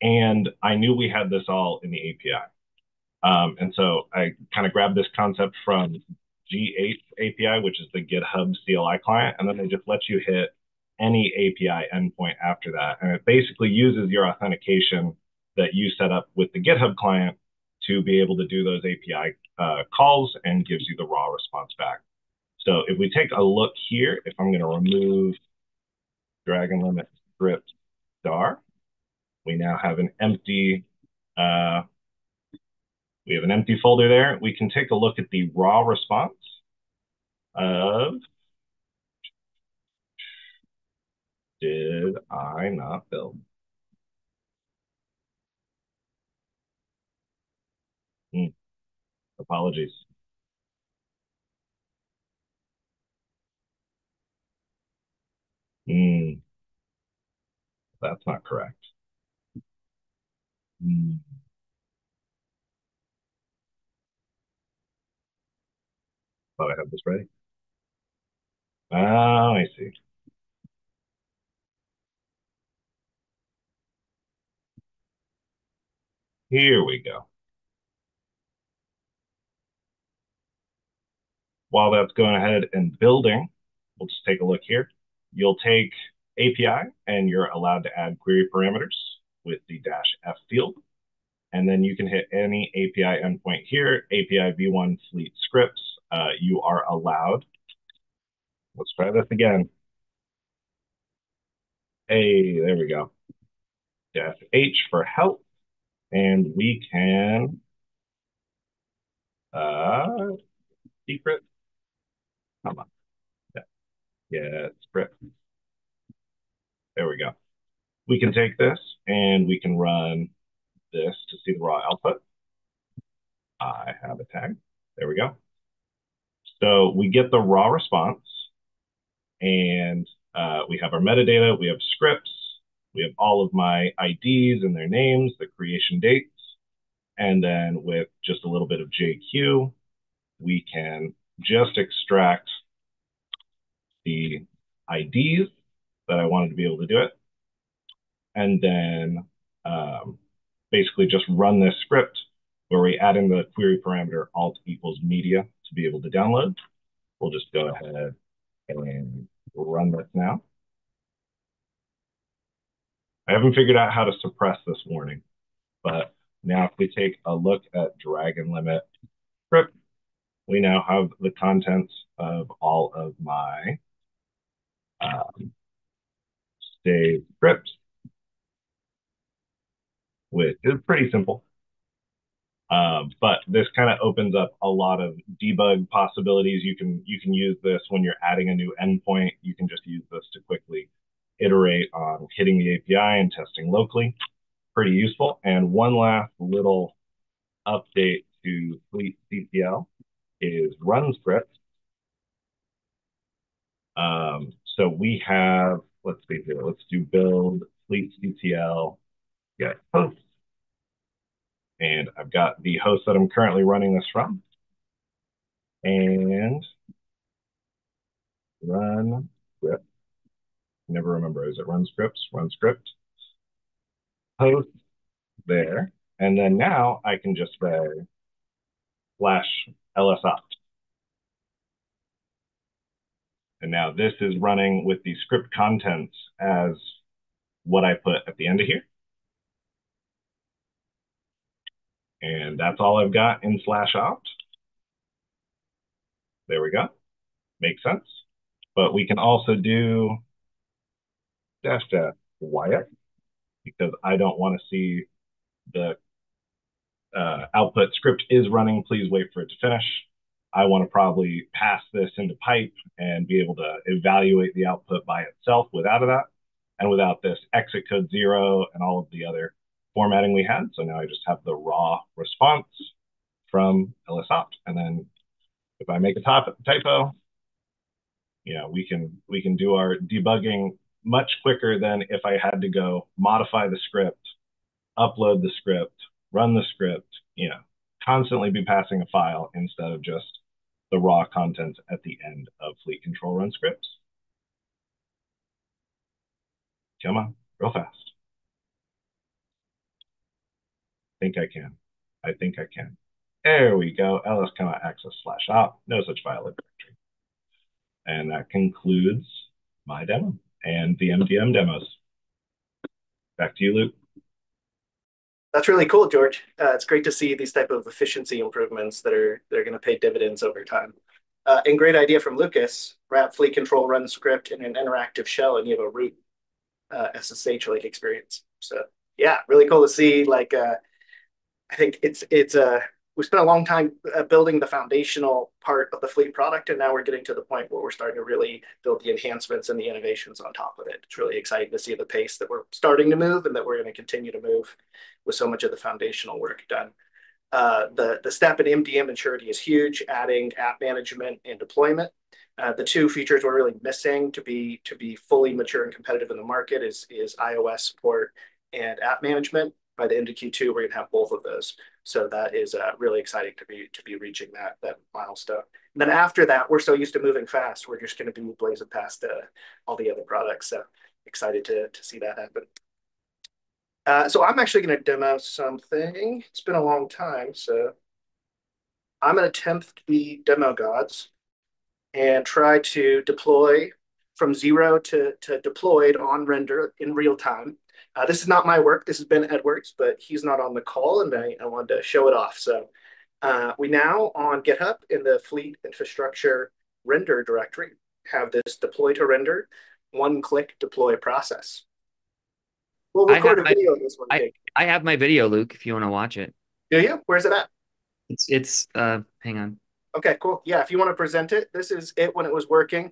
And I knew we had this all in the A P I. Um, and so I kind of grabbed this concept from G eight's A P I, which is the GitHub C L I client. And then they just let you hit any A P I endpoint after that. And it basically uses your authentication that you set up with the GitHub client to be able to do those A P I uh, calls and gives you the raw response back. So if we take a look here, if I'm gonna remove drag and limit script star, we now have an empty, uh, we have an empty folder there. We can take a look at the raw response of, did I not build? Mm. Apologies. Mm. That's not correct. Mm. Thought I had this ready. Oh, I see. Here we go. While that's going ahead and building, we'll just take a look here. You'll take A P I and you're allowed to add query parameters with the dash F field. And then you can hit any A P I endpoint here, A P I v one fleet scripts. Uh, you are allowed. Let's try this again. Hey, there we go. Def H for help. And we can uh, secret. Come on. Yeah, yeah script. There we go. We can take this and we can run this to see the raw output. I have a tag. There we go. So we get the raw response, and uh, we have our metadata, we have scripts, we have all of my I Ds and their names, the creation dates, and then with just a little bit of J Q, we can just extract the I Ds that I wanted to be able to do it, and then um, basically just run this script where we add in the query parameter alt equals media to be able to download. We'll just go ahead and run this now. I haven't figured out how to suppress this warning, but now if we take a look at drag and limit script, we now have the contents of all of my um, saved scripts, which is pretty simple. Uh, but this kind of opens up a lot of debug possibilities. You can you can use this when you're adding a new endpoint. You can just use this to quickly iterate on hitting the A P I and testing locally. Pretty useful. And one last little update to Fleet C P L is run script. Um, so we have, let's see here, let's do build Fleet C P L. Get host, and I've got the host that I'm currently running this from, and run script. Never remember, is it run scripts? Run script, host there, and then now I can just say slash lsopt, and now this is running with the script contents as what I put at the end of here. And that's all I've got in slash opt. There we go. Makes sense. But we can also do dash dash Wyatt because I don't want to see the uh, output script is running. Please wait for it to finish. I want to probably pass this into pipe and be able to evaluate the output by itself without of that. And without this exit code zero and all of the other formatting we had. So now I just have the raw response from lsopt. And then if I make a typo, you know, we can we can do our debugging much quicker than if I had to go modify the script, upload the script, run the script, you know, constantly be passing a file instead of just the raw contents at the end of Fleet Control Run scripts. Come on, real fast. I think I can. I think I can. There we go. Ls cannot access slash op. No such file in directory. And that concludes my demo and the M D M demos. Back to you, Luke. That's really cool, George. Uh, it's great to see these type of efficiency improvements that are they're going to pay dividends over time. Uh, and great idea from Lucas. Wrap Fleet Control Run script in an interactive shell, and you have a root uh, S S H-like experience. So yeah, really cool to see like. Uh, I think it's it's a uh, we spent a long time uh, building the foundational part of the Fleet product, and now we're getting to the point where we're starting to really build the enhancements and the innovations on top of it. It's really exciting to see the pace that we're starting to move, and that we're going to continue to move with so much of the foundational work done. Uh, the the step in M D M maturity is huge, adding app management and deployment. Uh, the two features we're really missing to be to be fully mature and competitive in the market is is iOS support and app management. By the end of Q two, we're going to have both of those. So that is uh, really exciting to be to be reaching that that milestone. And then after that, we're so used to moving fast, we're just going to be blazing past uh, all the other products. So excited to to see that happen. Uh, so I'm actually going to demo something. It's been a long time, so I'm going to tempt the demo gods and try to deploy from zero to to deployed on Render in real time. Uh, this is not my work. This is Ben Edwards, but he's not on the call, and I, I wanted to show it off. So uh, we now on GitHub in the Fleet Infrastructure Render directory have this deploy to render, one-click deploy process. We'll record a video of this one. I, I have my video, Luke, if you want to watch it. Do you? Where's it at? It's, it's uh, hang on. Okay, cool. Yeah, if you want to present it, this is it when it was working.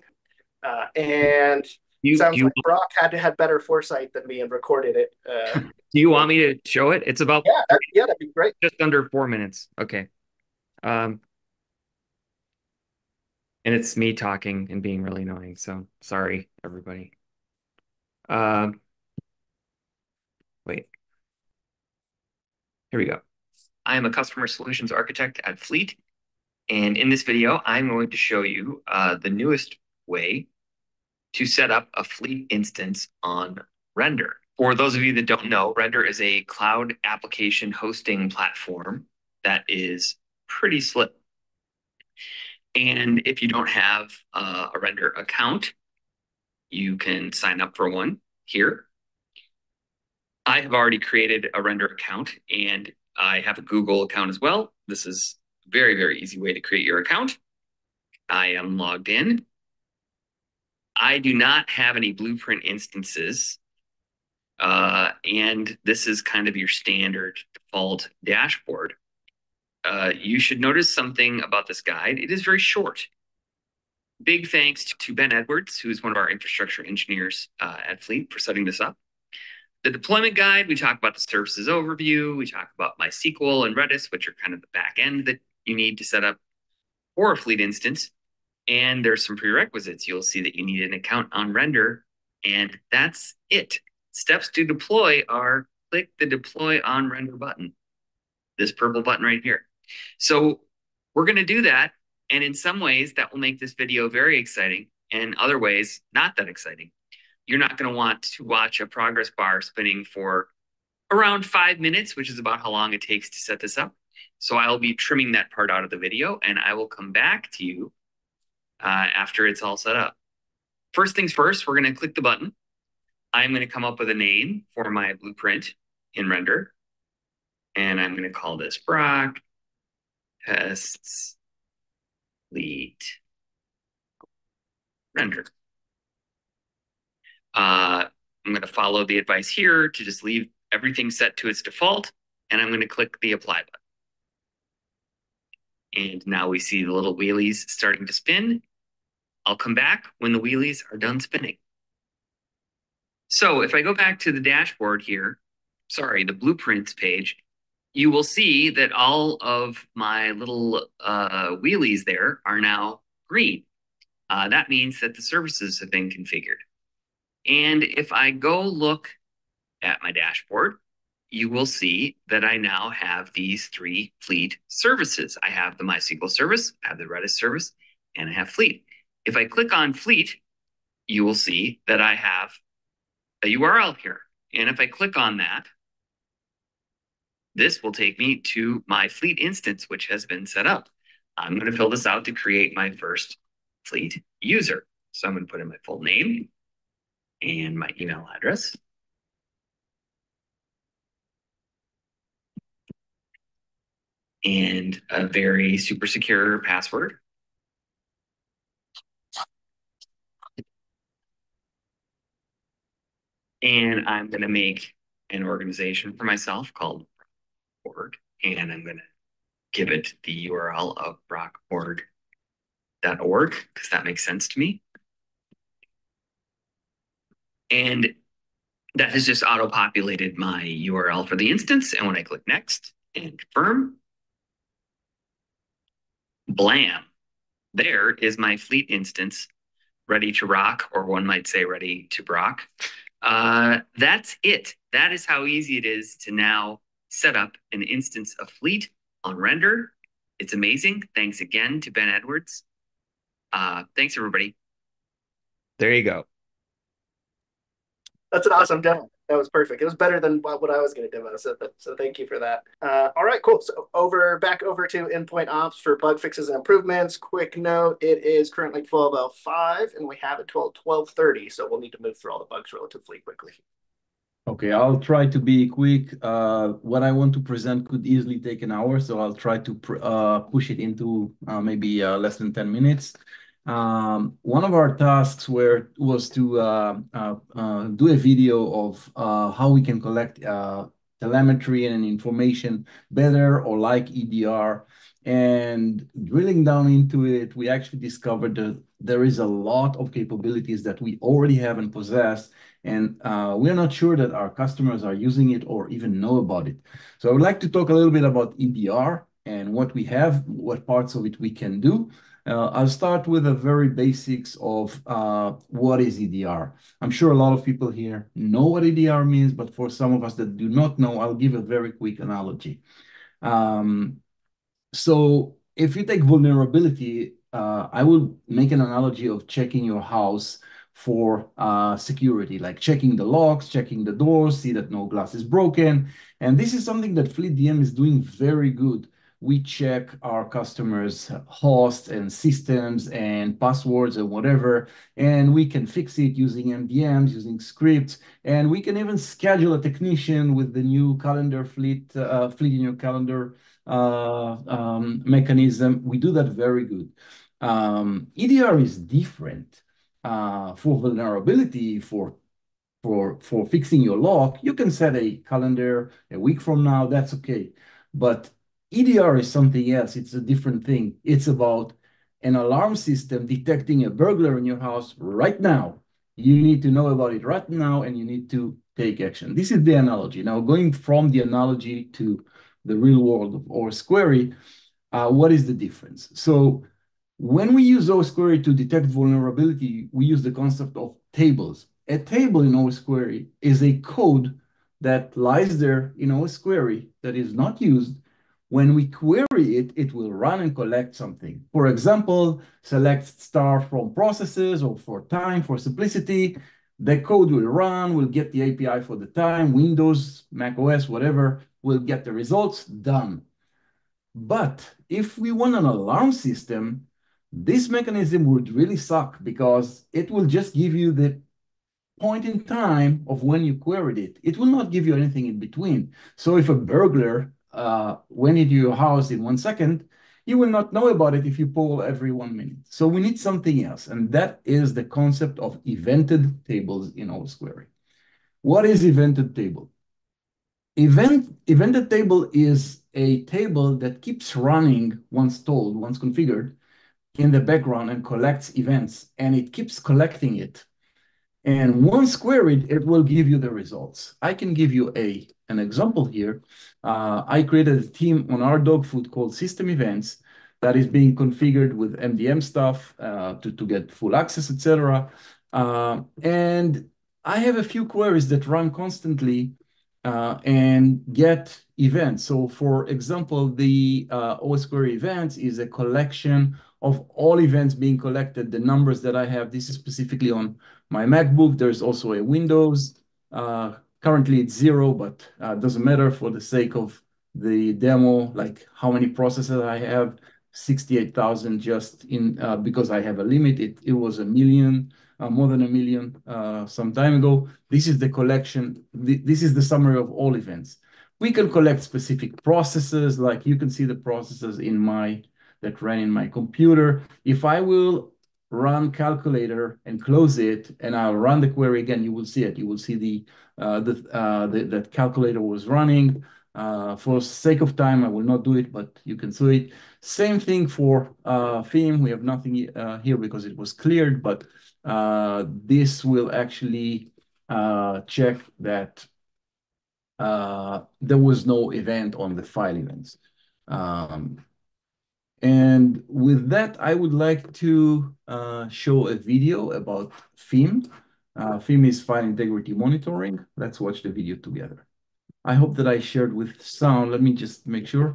Uh, and you, sounds you, like Brock had to have better foresight than me and recorded it. Uh, do you want me to show it? It's about yeah, that, yeah, that'd be great. Just under four minutes. Okay. Um, and it's me talking and being really annoying. So sorry, everybody. Um, wait. Here we go. I am a customer solutions architect at Fleet. And in this video, I'm going to show you uh, the newest way to set up a Fleet instance on Render. For those of you that don't know, Render is a cloud application hosting platform that is pretty slick. And if you don't have uh, a Render account, you can sign up for one here. I have already created a Render account, and I have a Google account as well. This is very, very easy way to create your account. I am logged in. I do not have any Blueprint instances. Uh, and this is kind of your standard default dashboard. Uh, you should notice something about this guide. It is very short. Big thanks to Ben Edwards, who is one of our infrastructure engineers uh, at Fleet, for setting this up. The deployment guide, we talk about the services overview. We talk about MySQL and Redis, which are kind of the back end that you need to set up for a Fleet instance. And there's some prerequisites. You'll see that you need an account on Render, and that's it. Steps to deploy are click the deploy on Render button, this purple button right here. So we're going to do that. And in some ways, that will make this video very exciting, and other ways, not that exciting. You're not going to want to watch a progress bar spinning for around five minutes, which is about how long it takes to set this up. So I'll be trimming that part out of the video, and I will come back to you uh, after it's all set up. First things first, we're going to click the button. I'm going to come up with a name for my blueprint in Render, and I'm going to call this Brock Tests Fleet Render. Uh, I'm going to follow the advice here to just leave everything set to its default, and I'm going to click the apply button. And now we see the little wheelies starting to spin. I'll come back when the wheelies are done spinning. So if I go back to the dashboard here, sorry, the blueprints page, you will see that all of my little uh, wheelies there are now green. Uh, that means that the services have been configured. And if I go look at my dashboard, you will see that I now have these three Fleet services. I have the MySQL service, I have the Redis service, and I have Fleet. If I click on Fleet, you will see that I have a U R L here. And if I click on that, this will take me to my Fleet instance, which has been set up. I'm going to fill this out to create my first Fleet user. So I'm going to put in my full name and my email address. And a very super secure password. And I'm going to make an organization for myself called Brock dot org. And I'm going to give it the U R L of brock org dot org because that makes sense to me. And that has just auto-populated my U R L for the instance. And when I click next and confirm, blam, there is my Fleet instance ready to rock, or one might say ready to Brock. Uh, that's it. That is how easy it is to now set up an instance of Fleet on Render. It's amazing. Thanks again to Ben Edwards. Uh, thanks, everybody. There you go. That's an awesome demo. That was perfect. It was better than what I was going to demo, so, so thank you for that. Uh, all right, cool. So over back over to Endpoint Ops for bug fixes and improvements. Quick note, it is currently twelve oh five, and we have it till twelve thirty, so we'll need to move through all the bugs relatively quickly. Okay, I'll try to be quick. Uh, what I want to present could easily take an hour, so I'll try to pr uh, push it into uh, maybe uh, less than ten minutes. Um, one of our tasks were, was to uh, uh, uh, do a video of uh, how we can collect uh, telemetry and information better, or like E D R. And drilling down into it, we actually discovered that there is a lot of capabilities that we already have and possess, and uh, we're not sure that our customers are using it or even know about it. So I would like to talk a little bit about E D R and what we have, what parts of it we can do. Uh, I'll start with the very basics of uh, what is E D R. I'm sure a lot of people here know what E D R means, but for some of us that do not know, I'll give a very quick analogy. Um, so if you take vulnerability, uh, I would make an analogy of checking your house for uh, security, like checking the locks, checking the doors, see that no glass is broken. And this is something that FleetDM is doing very good. We check our customers' hosts and systems and passwords and whatever, and we can fix it using M D Ms, using scripts, and we can even schedule a technician with the new calendar fleet, uh, fleet in your calendar uh, um, mechanism. We do that very good. Um, E D R is different. Uh, for vulnerability, for for for fixing your lock, you can set a calendar a week from now. That's okay. But E D R is something else. It's a different thing. It's about an alarm system detecting a burglar in your house right now. You need to know about it right now, and you need to take action. This is the analogy. Now, going from the analogy to the real world of O S Query, uh, what is the difference? So when we use O S Query to detect vulnerability, we use the concept of tables. A table in O S Query is a code that lies there in O S Query that is not used. When we query it, it will run and collect something. For example, select star from processes, or for time, for simplicity. The code will run, will get the A P I for the time, Windows, macOS, whatever, will get the results, done. But if we want an alarm system, this mechanism would really suck, because it will just give you the point in time of when you queried it. It will not give you anything in between. So if a burglar uh, went into your house in one second, you will not know about it if you poll every one minute. So we need something else, and that is the concept of evented tables in O S Query. What is evented table? Event, evented table is a table that keeps running once told, once configured, in the background and collects events, and it keeps collecting it. And once queried, it will give you the results. I can give you a, an example here. Uh, I created a team on our Dogfood called System Events that is being configured with M D M stuff uh, to, to get full access, et cetera. Uh, and I have a few queries that run constantly Uh, and get events. So for example, the uh, O S Query events is a collection of all events being collected, the numbers that I have. This is specifically on my MacBook. There's also a Windows. Uh, currently it's zero, but uh, doesn't matter for the sake of the demo, like how many processes I have, sixty-eight thousand just in, uh, because I have a limit. It, it was a million. Uh, more than a million uh, some time ago. This is the collection. Th this is the summary of all events. We can collect specific processes, like you can see the processes in my that ran in my computer. If I will run calculator and close it, and I'll run the query again, you will see it. You will see the, uh, the, uh, the that calculator was running. Uh, for sake of time, I will not do it, but you can see it. Same thing for uh, F I M. We have nothing uh, here because it was cleared, but uh, this will actually uh, check that uh, there was no event on the file events. Um, and with that, I would like to uh, show a video about F I M. Uh, F I M is File Integrity Monitoring. Let's watch the video together. I hope that I shared with sound. Let me just make sure.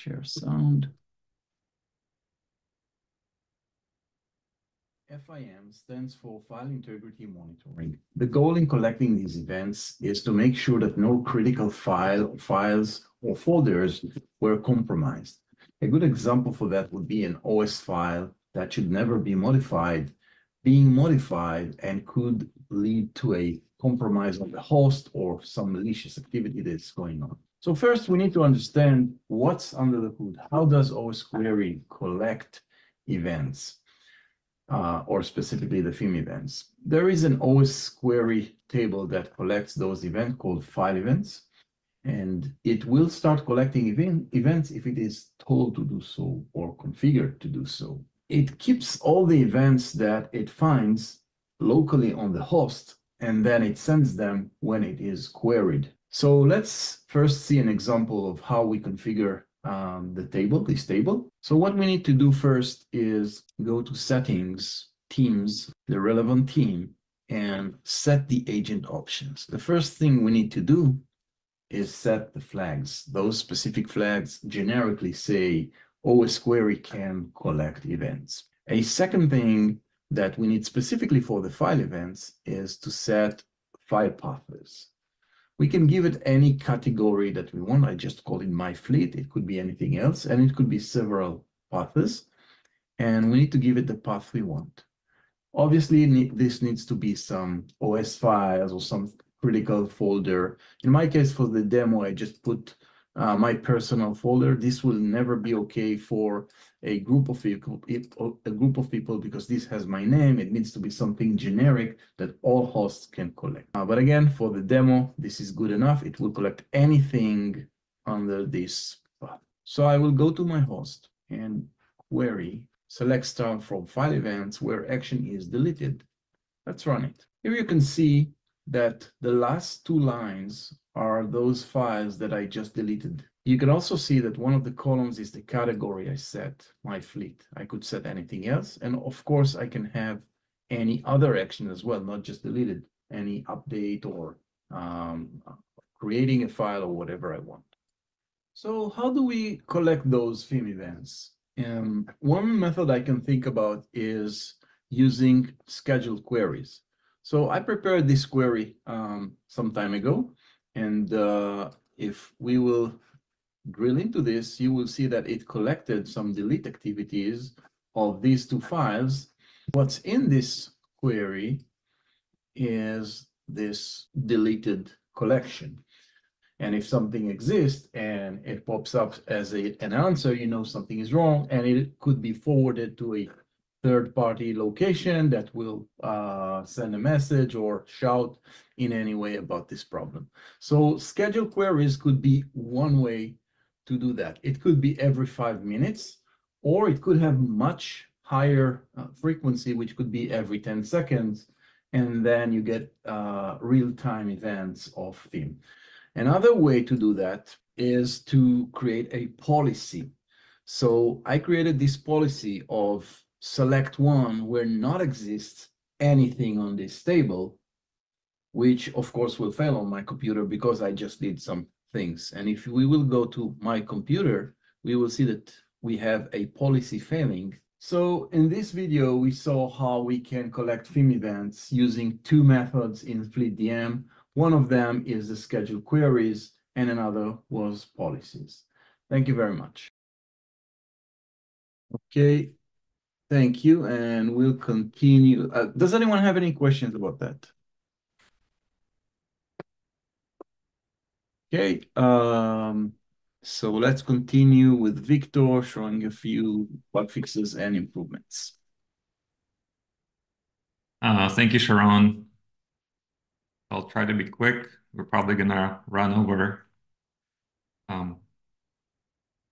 Share sound. F I M stands for File Integrity Monitoring. The goal in collecting these events is to make sure that no critical file, files or folders were compromised. A good example for that would be an O S file that should never be modified, being modified and could lead to a compromise on the host or some malicious activity that's going on. So first, we need to understand what's under the hood. How does O S Query collect events, uh, or specifically the F I M events? There is an O S Query table that collects those events called file events, and it will start collecting event, events if it is told to do so or configured to do so. It keeps all the events that it finds locally on the host, and then it sends them when it is queried. So let's first see an example of how we configure um, the table, this table. So what we need to do first is go to Settings, Teams, the relevant team, and set the agent options. The first thing we need to do is set the flags. Those specific flags generically say O S Query can collect events. A second thing that we need specifically for the file events is to set file paths. We can give it any category that we want. I just call it my fleet. It could be anything else, and it could be several paths. And we need to give it the path we want. Obviously, this needs to be some O S files or some critical folder. In my case, for the demo, I just put uh, my personal folder. This will never be okay for a group of people, a group of people, because this has my name. It needs to be something generic that all hosts can collect. Uh, but again, for the demo, this is good enough. It will collect anything under this path. So I will go to my host and query, select star from file events where action is deleted. Let's run it. Here you can see that the last two lines are those files that I just deleted. You can also see that one of the columns is the category I set, my fleet. I could set anything else. And of course, I can have any other action as well, not just deleted, any update or um, creating a file or whatever I want. So how do we collect those F I M events? Um, one method I can think about is using scheduled queries. So I prepared this query um, some time ago, and uh, if we will drill into this, you will see that it collected some delete activities of these two files. What's in this query is this deleted collection. And if something exists and it pops up as a, an answer, you know something is wrong, and it could be forwarded to a third-party location that will uh, send a message or shout in any way about this problem. So scheduled queries could be one way to do that. It could be every five minutes, or it could have much higher uh, frequency, which could be every ten seconds, and then you get uh, real-time events of F I M. Another way to do that is to create a policy. So I created this policy of select one where not exists anything on this table, which of course will fail on my computer because I just did some things. And if we will go to my computer, we will see that we have a policy failing. So in this video, we saw how we can collect F I M events using two methods in FleetDM. One of them is the scheduled queries, and another was policies. Thank you very much. Okay. Thank you, and we'll continue. Uh, does anyone have any questions about that? Okay, um, so let's continue with Victor showing a few bug fixes and improvements. Uh, thank you, Sharon. I'll try to be quick. We're probably gonna run over. Um,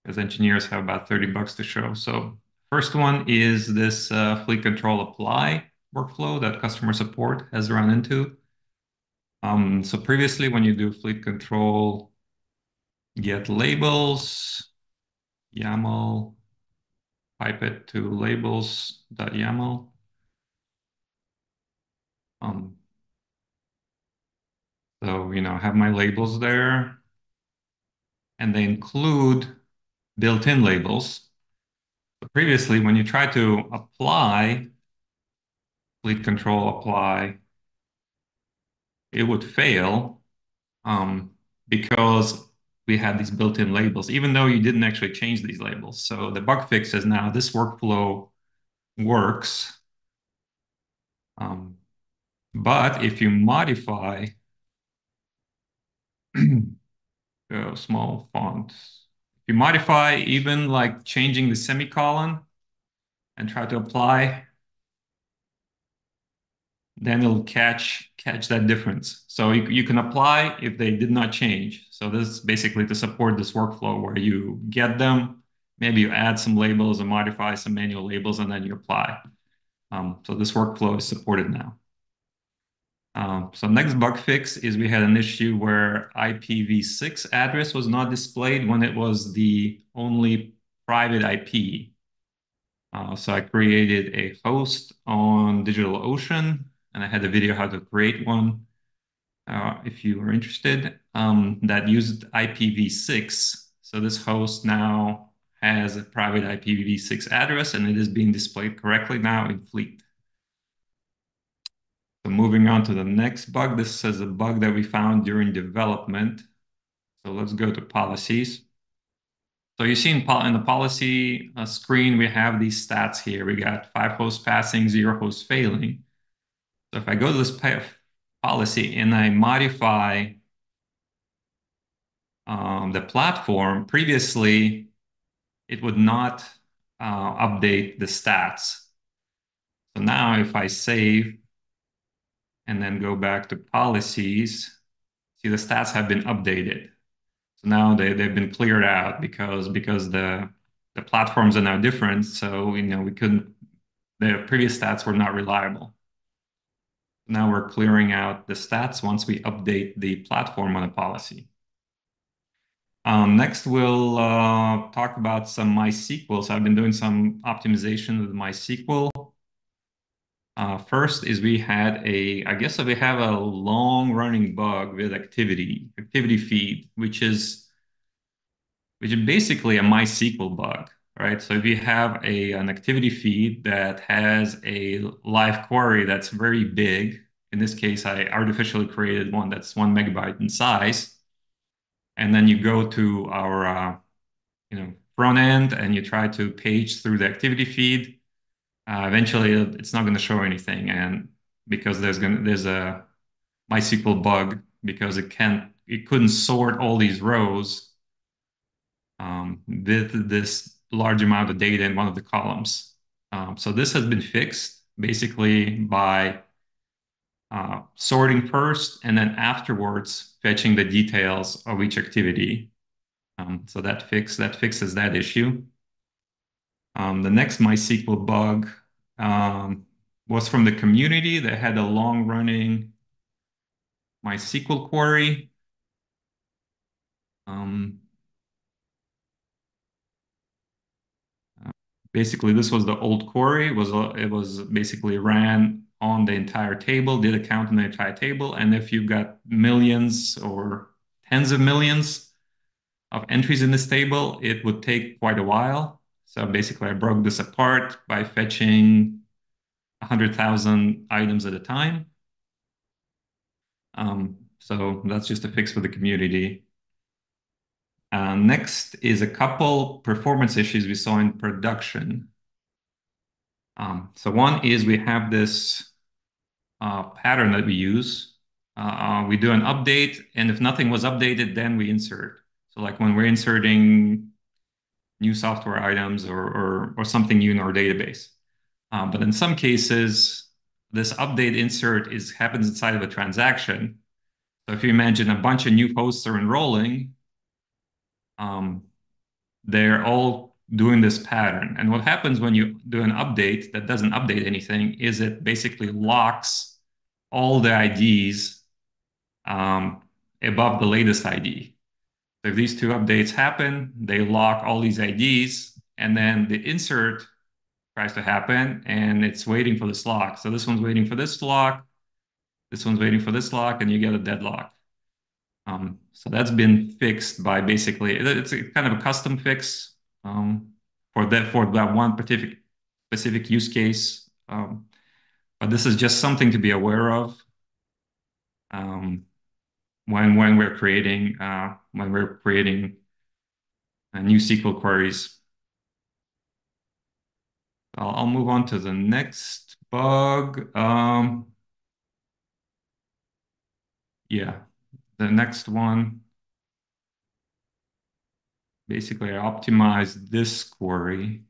as engineers have about thirty bucks to show, so. First one is this uh, fleet control apply workflow that customer support has run into. Um, so previously, when you do fleet control, get labels, YAML, pipe it to labels.yaml. Um, so, you know, have my labels there. And they include built-in labels. Previously, when you try to apply fleet control apply, it would fail um, because we had these built-in labels, even though you didn't actually change these labels. So the bug fix is now this workflow works. Um, But if you modify uh, small fonts, if you modify even like changing the semicolon and try to apply, then it'll catch catch that difference. So you, you can apply if they did not change. So this is basically to support this workflow where you get them, maybe you add some labels and modify some manual labels, and then you apply. Um, so this workflow is supported now. Um, so next bug fix is we had an issue where I P v six address was not displayed when it was the only private I P. Uh, so I created a host on DigitalOcean, and I had a video how to create one, uh, if you were interested, um, that used I P v six. So this host now has a private I P v six address, and it is being displayed correctly now in Fleet. So moving on to the next bug, this is a bug that we found during development. So let's go to policies. So you see in, in the policy uh, screen, we have these stats here. We got five hosts passing, zero hosts failing. So if I go to this policy and I modify um, the platform, previously it would not uh, update the stats. So now if I save and then go back to policies, see the stats have been updated. So now they, they've been cleared out because, because the, the platforms are now different. So, you know, we couldn't, the previous stats were not reliable. Now we're clearing out the stats once we update the platform on a policy. Um, next, we'll uh, talk about some MySQL. So I've been doing some optimization with MySQL. Uh, first is we had a, I guess we have a long running bug with activity, activity feed, which is, which is basically a MySQL bug, right? So if you have a, an activity feed that has a live query that's very big, in this case, I artificially created one that's one megabyte in size, and then you go to our uh, you know, front end and you try to page through the activity feed, uh, eventually it's not going to show anything, and because there's going to, there's a MySQL bug because it can't, it couldn't sort all these rows um, with this large amount of data in one of the columns. Um, so this has been fixed basically by uh, sorting first and then afterwards fetching the details of each activity. Um, so that fix, that fixes that issue. Um, the next MySQL bug um, was from the community that had a long running MySQL query. Um, Basically, this was the old query. It was, it was basically ran on the entire table, did a count on the entire table. And if you've got millions or tens of millions of entries in this table, it would take quite a while. So basically, I broke this apart by fetching one hundred thousand items at a time. Um, so that's just a fix for the community. Uh, next is a couple performance issues we saw in production. Um, so one is we have this uh, pattern that we use. Uh, we do an update, and if nothing was updated, then we insert. So like when we're inserting new software items or, or, or something new in our database. Um, but in some cases, this update insert is happens inside of a transaction. So if you imagine a bunch of new hosts are enrolling, Um, they're all doing this pattern. And what happens when you do an update that doesn't update anything is it basically locks all the I Ds um, above the latest I D. So if these two updates happen, they lock all these I Ds, and then the insert tries to happen, and it's waiting for this lock. So this one's waiting for this lock, this one's waiting for this lock, and you get a deadlock. Um, so that's been fixed by basically, it's a kind of a custom fix um, for that for that one specific specific use case. Um, but this is just something to be aware of um, when when we're creating uh, when we're creating uh, new S Q L queries. I'll, I'll move on to the next bug. Um, yeah, the next one, basically I optimized this query.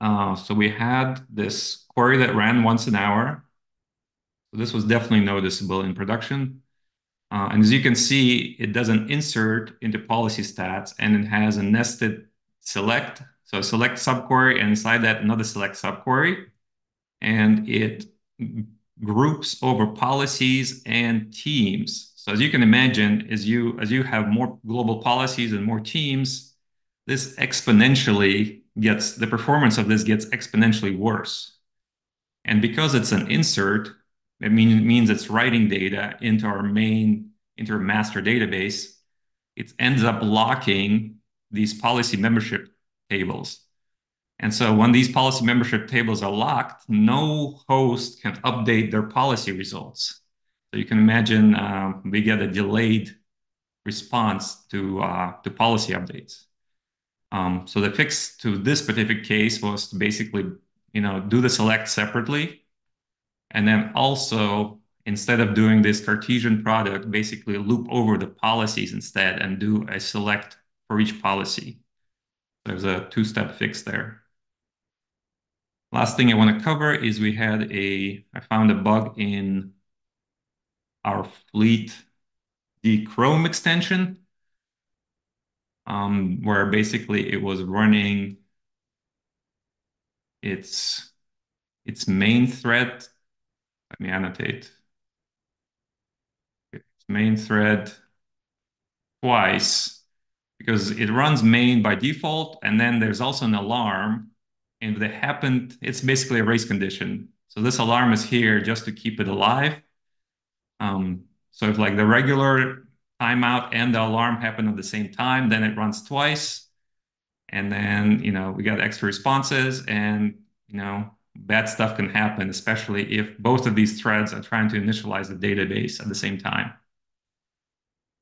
Uh, so we had this query that ran once an hour. So this was definitely noticeable in production. Uh, and as you can see, it does an insert into policy stats, and it has a nested select. So select subquery, and inside that another select subquery. And it groups over policies and teams. So as you can imagine, as you, as you have more global policies and more teams, this exponentially gets, the performance of this gets exponentially worse. And because it's an insert, it, mean, it means it's writing data into our main, into our master database. It ends up locking these policy membership tables. And so when these policy membership tables are locked, no host can update their policy results. So you can imagine uh, we get a delayed response to, uh, to policy updates. Um, so the fix to this specific case was to basically, you know, do the select separately. And then also, instead of doing this Cartesian product, basically loop over the policies instead and do a select for each policy. There's a two-step fix there. Last thing I want to cover is we had a, I found a bug in our Fleet, the Chrome extension. Um, where basically it was running its its main thread. Let me annotate. Its main thread twice, because it runs main by default, and then there's also an alarm, and they happened, it's basically a race condition. So this alarm is here just to keep it alive. Um, so if like the regular timeout and the alarm happen at the same time, then it runs twice. And then, you know, we got extra responses, and, you know, bad stuff can happen, especially if both of these threads are trying to initialize the database at the same time.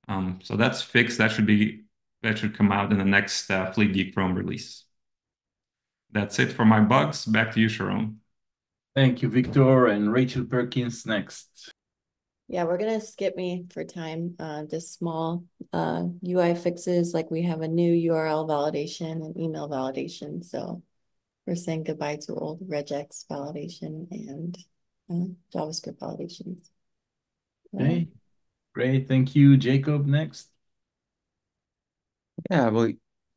Um, so that's fixed. That should be, that should come out in the next uh, FleetD Chrome release. That's it for my bugs. Back to you, Sharon. Thank you, Victor, and Rachel Perkins next. Yeah, we're going to skip me for time, uh, just small uh, U I fixes, like we have a new U R L validation and email validation. So we're saying goodbye to old regex validation and uh, JavaScript validations. Okay, um, great. Thank you. Jacob, next. Yeah, well,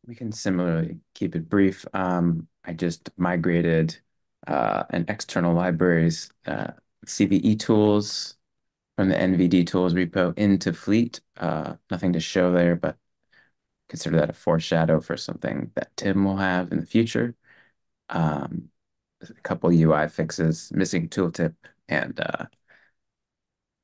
we can similarly keep it brief. Um, I just migrated uh, an external libraries, uh, C V E tools, from the N V D tools repo into Fleet. Uh, nothing to show there, but consider that a foreshadow for something that Tim will have in the future. Um, a couple U I fixes, missing tooltip, and uh,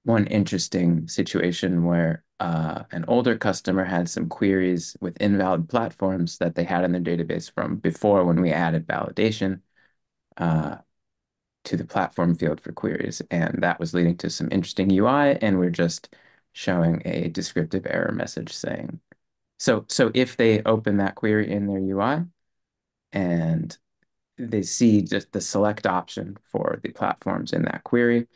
one interesting situation where uh, an older customer had some queries with invalid platforms that they had in their database from before when we added validation. Uh, to the platform field for queries. And that was leading to some interesting U I, and we're just showing a descriptive error message saying, so, so if they open that query in their U I and they see just the select option for the platforms in that query,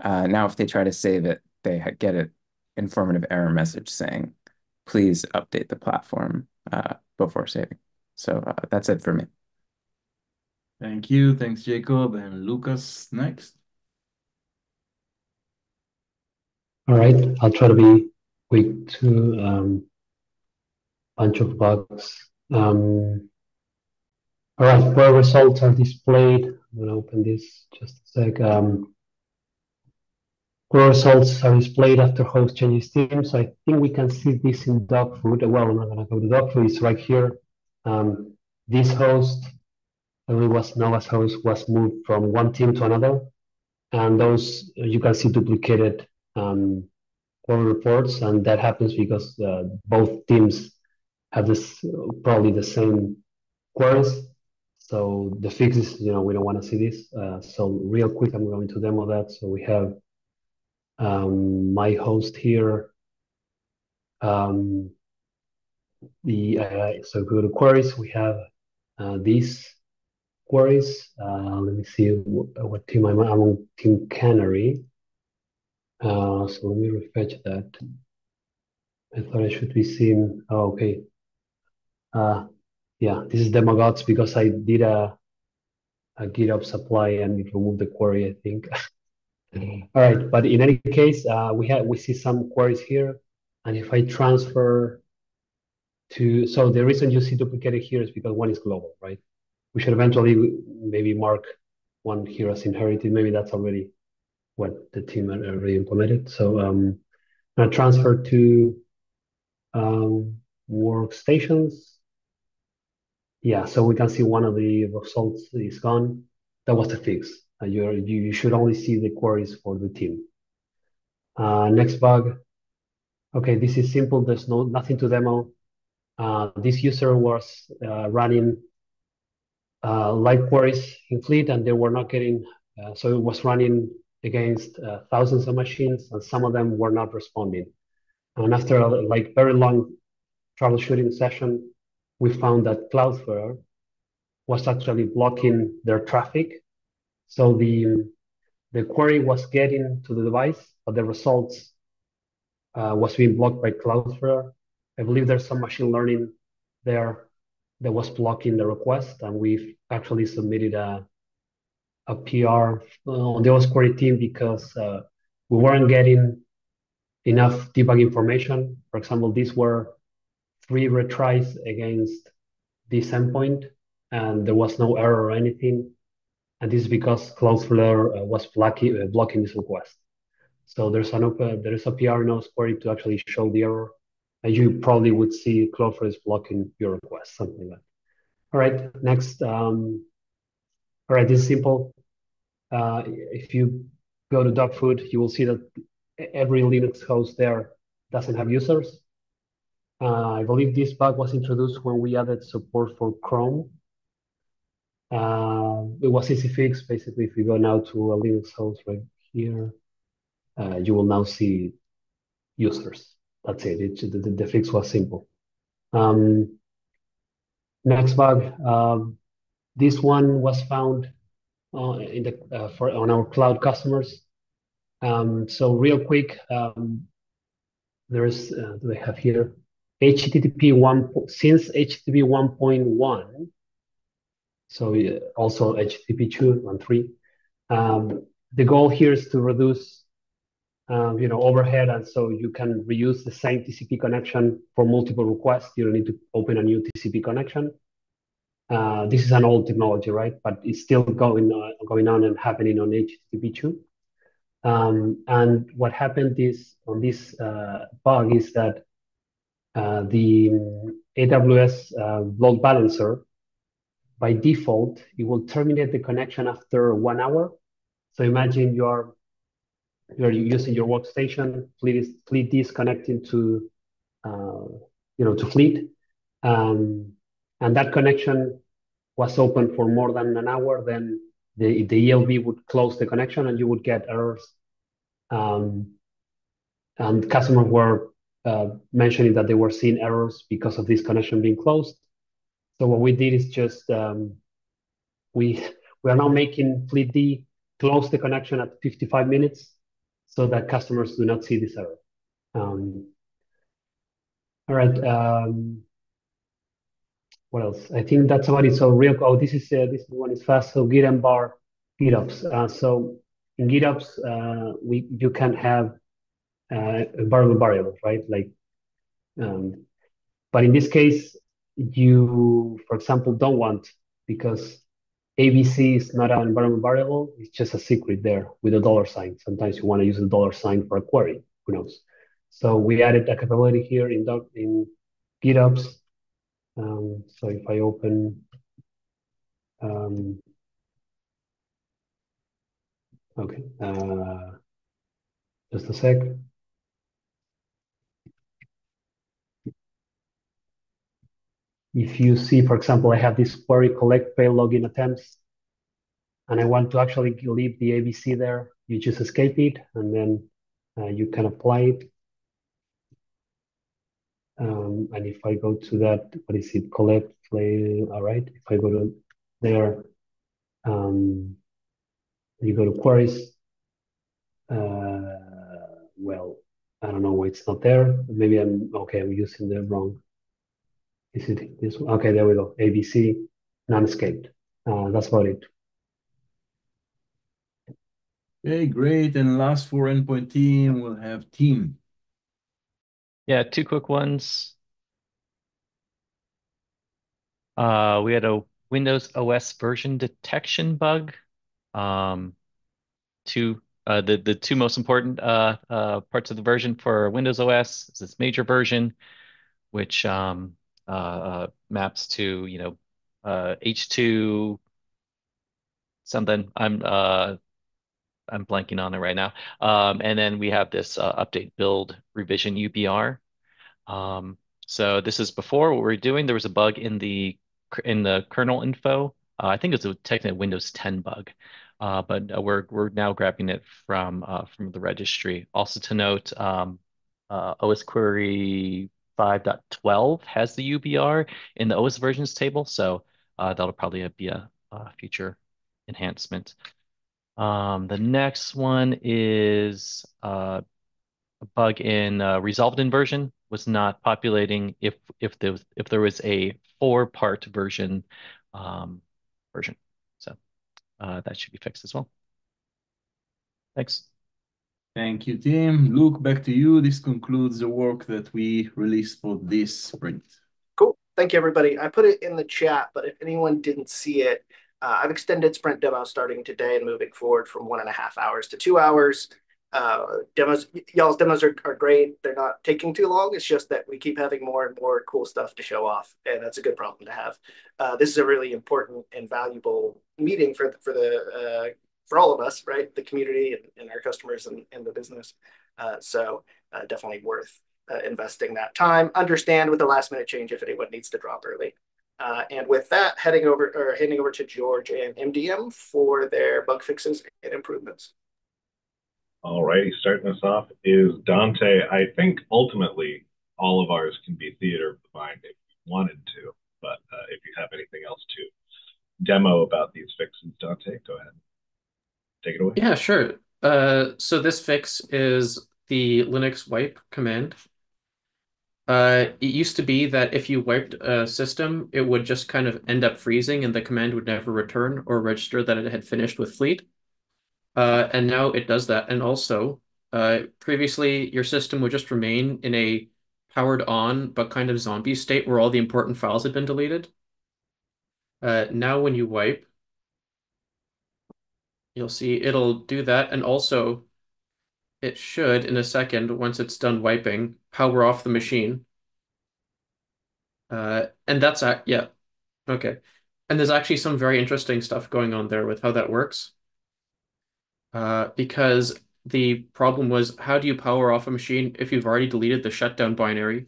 uh, now if they try to save it, they get an informative error message saying, please update the platform uh, before saving. So uh, that's it for me. Thank you. Thanks, Jacob. And Lucas, next. All right. I'll try to be quick too. Um, bunch of bugs. Um, all right. Where results are displayed. I'm going to open this just a sec. Um, where results are displayed after host changes teams. So I think we can see this in Dogfood. Well, I'm not going to go to Dogfood. It's right here. Um, this host. It was Nova's host was moved from one team to another, and those you can see duplicated um, query reports, and that happens because uh, both teams have this probably the same queries. So the fix is, you know, we don't want to see this. Uh, so real quick, I'm going to demo that. So we have um, my host here. Um, the uh, so if we go to queries, we have uh, these. Queries. Uh, let me see what team I'm on. I'm on Team Canary. Uh, so let me refetch that. I thought I should be seeing. Oh, okay. Uh, yeah, this is demogods because I did a, a GitOps apply and it removed the query, I think. All right, but in any case, uh, we have we see some queries here, and if I transfer to, so the reason you see duplicated here is because one is global, right? We should eventually maybe mark one here as inherited. Maybe that's already what the team already implemented. So um, I transfer to um, workstations. Yeah, so we can see one of the results is gone. That was the fix. Uh, you you should only see the queries for the team. Uh, next bug. Okay, this is simple. There's no nothing to demo. Uh, this user was uh, running uh, live queries in Fleet, and they were not getting. Uh, so it was running against uh, thousands of machines, and some of them were not responding. And after a like very long troubleshooting session, we found that Cloudflare was actually blocking their traffic. So the the query was getting to the device, but the results uh, was being blocked by Cloudflare. I believe there's some machine learning there that was blocking the request, and we've actually submitted a a P R on the O S Query team because uh, we weren't getting enough debug information. For example, these were three retries against this endpoint, and there was no error or anything. And this is because Cloudflare uh, was blocking uh, blocking this request. So there's an open, there is a P R in O S Query to actually show the error, and you probably would see Cloudflare is blocking your request, something like that. All right, next. Um, all right, this is simple. Uh, if you go to Dogfood, you will see that every Linux host there doesn't have users. Uh, I believe this bug was introduced when we added support for Chrome. Uh, it was easy fix. Basically, if you go now to a Linux host right here, uh, you will now see users. That's it. it the, the fix was simple. Um, next bug. Um, this one was found uh, in the uh, for on our cloud customers. Um, so real quick, um, there is uh, do they have here H T T P one since H T T P one point one. So yeah, also H T T P two and three. Um, the goal here is to reduce, um, you know, overhead, and so you can reuse the same T C P connection for multiple requests. You don't need to open a new T C P connection. Uh, this is an old technology, right? But it's still going uh, going on and happening on H T T P two. Um, and what happened is on this uh, bug is that uh, the A W S uh, load balancer, by default, it will terminate the connection after one hour. So imagine you're you're using your workstation, Fleet is, Fleet is connecting to uh, you know to Fleet, um, and that connection was open for more than an hour. Then the the E L B would close the connection, and you would get errors. Um, and customers were uh, mentioning that they were seeing errors because of this connection being closed. So what we did is just um, we we are now making Fleet D close the connection at fifty-five minutes, so that customers do not see this error. Um, all right. Um, what else? I think that's about it. So real. Oh, this is uh, this one is fast. So Git and bar GitOps. Uh, so in GitOps, uh, we you can have uh, variable variables, right? Like, um, but in this case, you, for example, don't want, because A B C is not an environment variable. It's just a secret there with a dollar sign. Sometimes you want to use a dollar sign for a query. Who knows? So we added a capability here in doc, in GitOps. Um, so if I open, um, okay, uh, just a sec. If you see, for example, I have this query, collect failed login attempts, and I want to actually leave the A B C there, you just escape it, and then uh, you can apply it. Um, and if I go to that, what is it, collect, fail, all right. If I go to there, um, you go to queries, uh, well, I don't know why it's not there. Maybe I'm okay. I'm using the wrong. Is it this one? Okay, there we go. A B C, none escaped. Uh, that's about it. Okay, great. And last for endpoint team, we'll have team. Yeah, two quick ones. Uh, we had a Windows O S version detection bug. Um, two uh, the the two most important uh, uh, parts of the version for Windows O S is this major version, which um, uh, uh, maps to you know uh, H two something. I'm uh, I'm blanking on it right now. Um, and then we have this uh, update build revision U B R. Um, so this is before what we were doing. There was a bug in the in the kernel info. Uh, I think it's a technically Windows ten bug, uh, but uh, we're we're now grabbing it from uh, from the registry. Also to note, um, uh, O S Query five point twelve has the U B R in the O S versions table, so uh, that'll probably be a, a future enhancement. Um, the next one is uh, a bug in uh, resolved in version was not populating if if there was, if there was a four part version um, version, so uh, that should be fixed as well. Thanks. Thank you, Tim. Luke, back to you. This concludes the work that we released for this sprint. Cool. Thank you, everybody. I put it in the chat, but if anyone didn't see it. Uh, I've extended sprint demos starting today and moving forward from one and a half hours to two hours. Uh, demos, y'all's demos are, are great. They're not taking too long. It's just that we keep having more and more cool stuff to show off, and that's a good problem to have. Uh, this is a really important and valuable meeting for the, for the uh, for all of us, right? The community and, and our customers and, and the business. Uh, so uh, definitely worth uh, investing that time. Understand with the last minute change if anyone needs to drop early. Uh, and with that, heading over or handing over to George and M D M for their bug fixes and improvements. All righty, starting us off is Dante. I think ultimately all of ours can be theater of the mind if you wanted to, but uh, if you have anything else to demo about these fixes, Dante, go ahead. Take it away. Yeah, sure. Uh, so this fix is the Linux wipe command. Uh, it used to be that if you wiped a system, it would just kind of end up freezing and the command would never return or register that it had finished with Fleet. Uh, and now it does that. And also, uh, previously, your system would just remain in a powered on but kind of zombie state where all the important files had been deleted. Uh, now when you wipe, you'll see it'll do that. And also, it should, in a second, once it's done wiping, power off the machine. Uh, and that's, yeah, okay. And there's actually some very interesting stuff going on there with how that works. Uh, because the problem was, how do you power off a machine if you've already deleted the shutdown binary?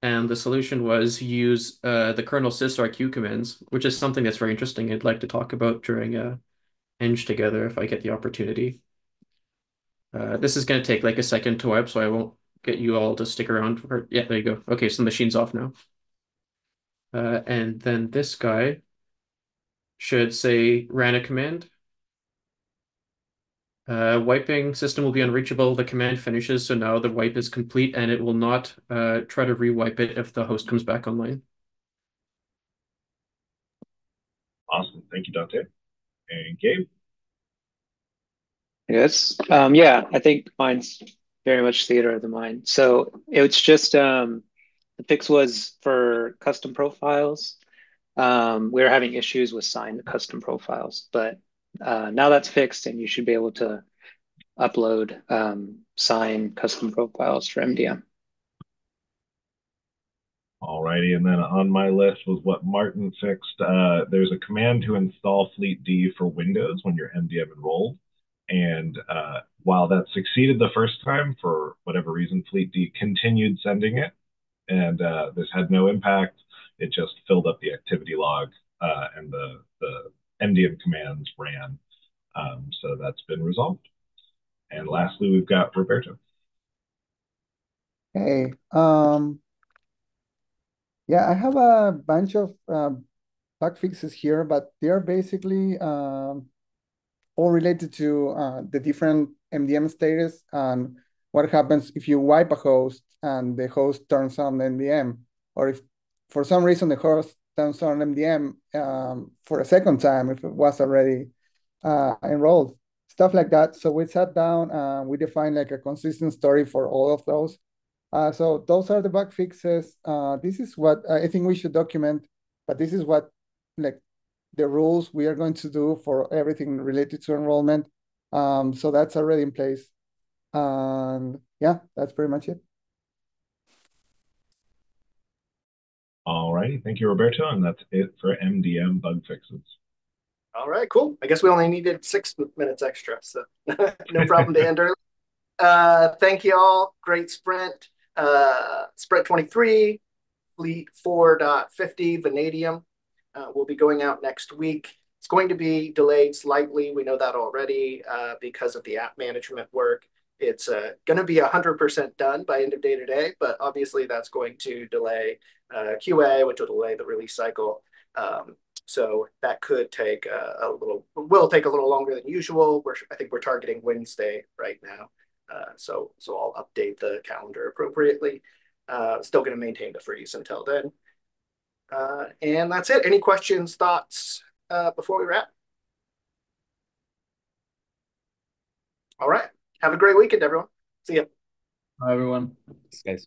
And the solution was use uh, the kernel sysrq commands, which is something that's very interesting. I'd like to talk about during uh, Eng together if I get the opportunity. Uh, this is going to take like a second to wipe, so I won't get you all to stick around. For, yeah, there you go. Okay, so the machine's off now. Uh, and then this guy should say ran a command. Uh, wiping system will be unreachable. The command finishes, so now the wipe is complete, and it will not uh, try to rewipe it if the host comes back online. Awesome. Thank you, Dante. And Gabe? Yes. Um, yeah, I think mine's very much theater of the mind. So it's just um, the fix was for custom profiles. Um, we were having issues with signed custom profiles, but uh, now that's fixed, and you should be able to upload um, signed custom profiles for M D M. All righty, and then on my list was what Martin fixed. Uh, there's a command to install fleetd for Windows when you're M D M enrolled. And uh, while that succeeded the first time, for whatever reason, fleetd continued sending it. And uh, this had no impact. It just filled up the activity log uh, and the, the M D M commands ran. Um, so that's been resolved. And lastly, we've got Roberto. Hey. Um, yeah, I have a bunch of uh, bug fixes here, but they're basically... Um... all related to uh, the different M D M status and what happens if you wipe a host and the host turns on M D M, or if for some reason the host turns on M D M um, for a second time if it was already uh, enrolled, stuff like that. So we sat down and we defined like a consistent story for all of those. Uh, so those are the bug fixes. Uh, this is what I think we should document, but this is what like the rules we are going to do for everything related to enrollment. Um, so that's already in place. And yeah, that's pretty much it. All righty, thank you, Roberto. And that's it for M D M bug fixes. All right, cool. I guess we only needed six minutes extra, so no problem to end early. Uh, thank you all. Great sprint. Uh, sprint twenty-three, Fleet four point fifty, Vanadium. Uh, we'll be going out next week. It's going to be delayed slightly. We know that already uh, because of the app management work. It's uh, going to be one hundred percent done by end of day today, but obviously that's going to delay uh, Q A, which will delay the release cycle. Um, so that could take a, a little, will take a little longer than usual. We're, I think we're targeting Wednesday right now. Uh, so, so I'll update the calendar appropriately. Uh, still going to maintain the freeze until then. Uh, and that's it. Any questions, thoughts uh, before we wrap? All right. Have a great weekend, everyone. See ya. Bye, everyone. Thanks, guys.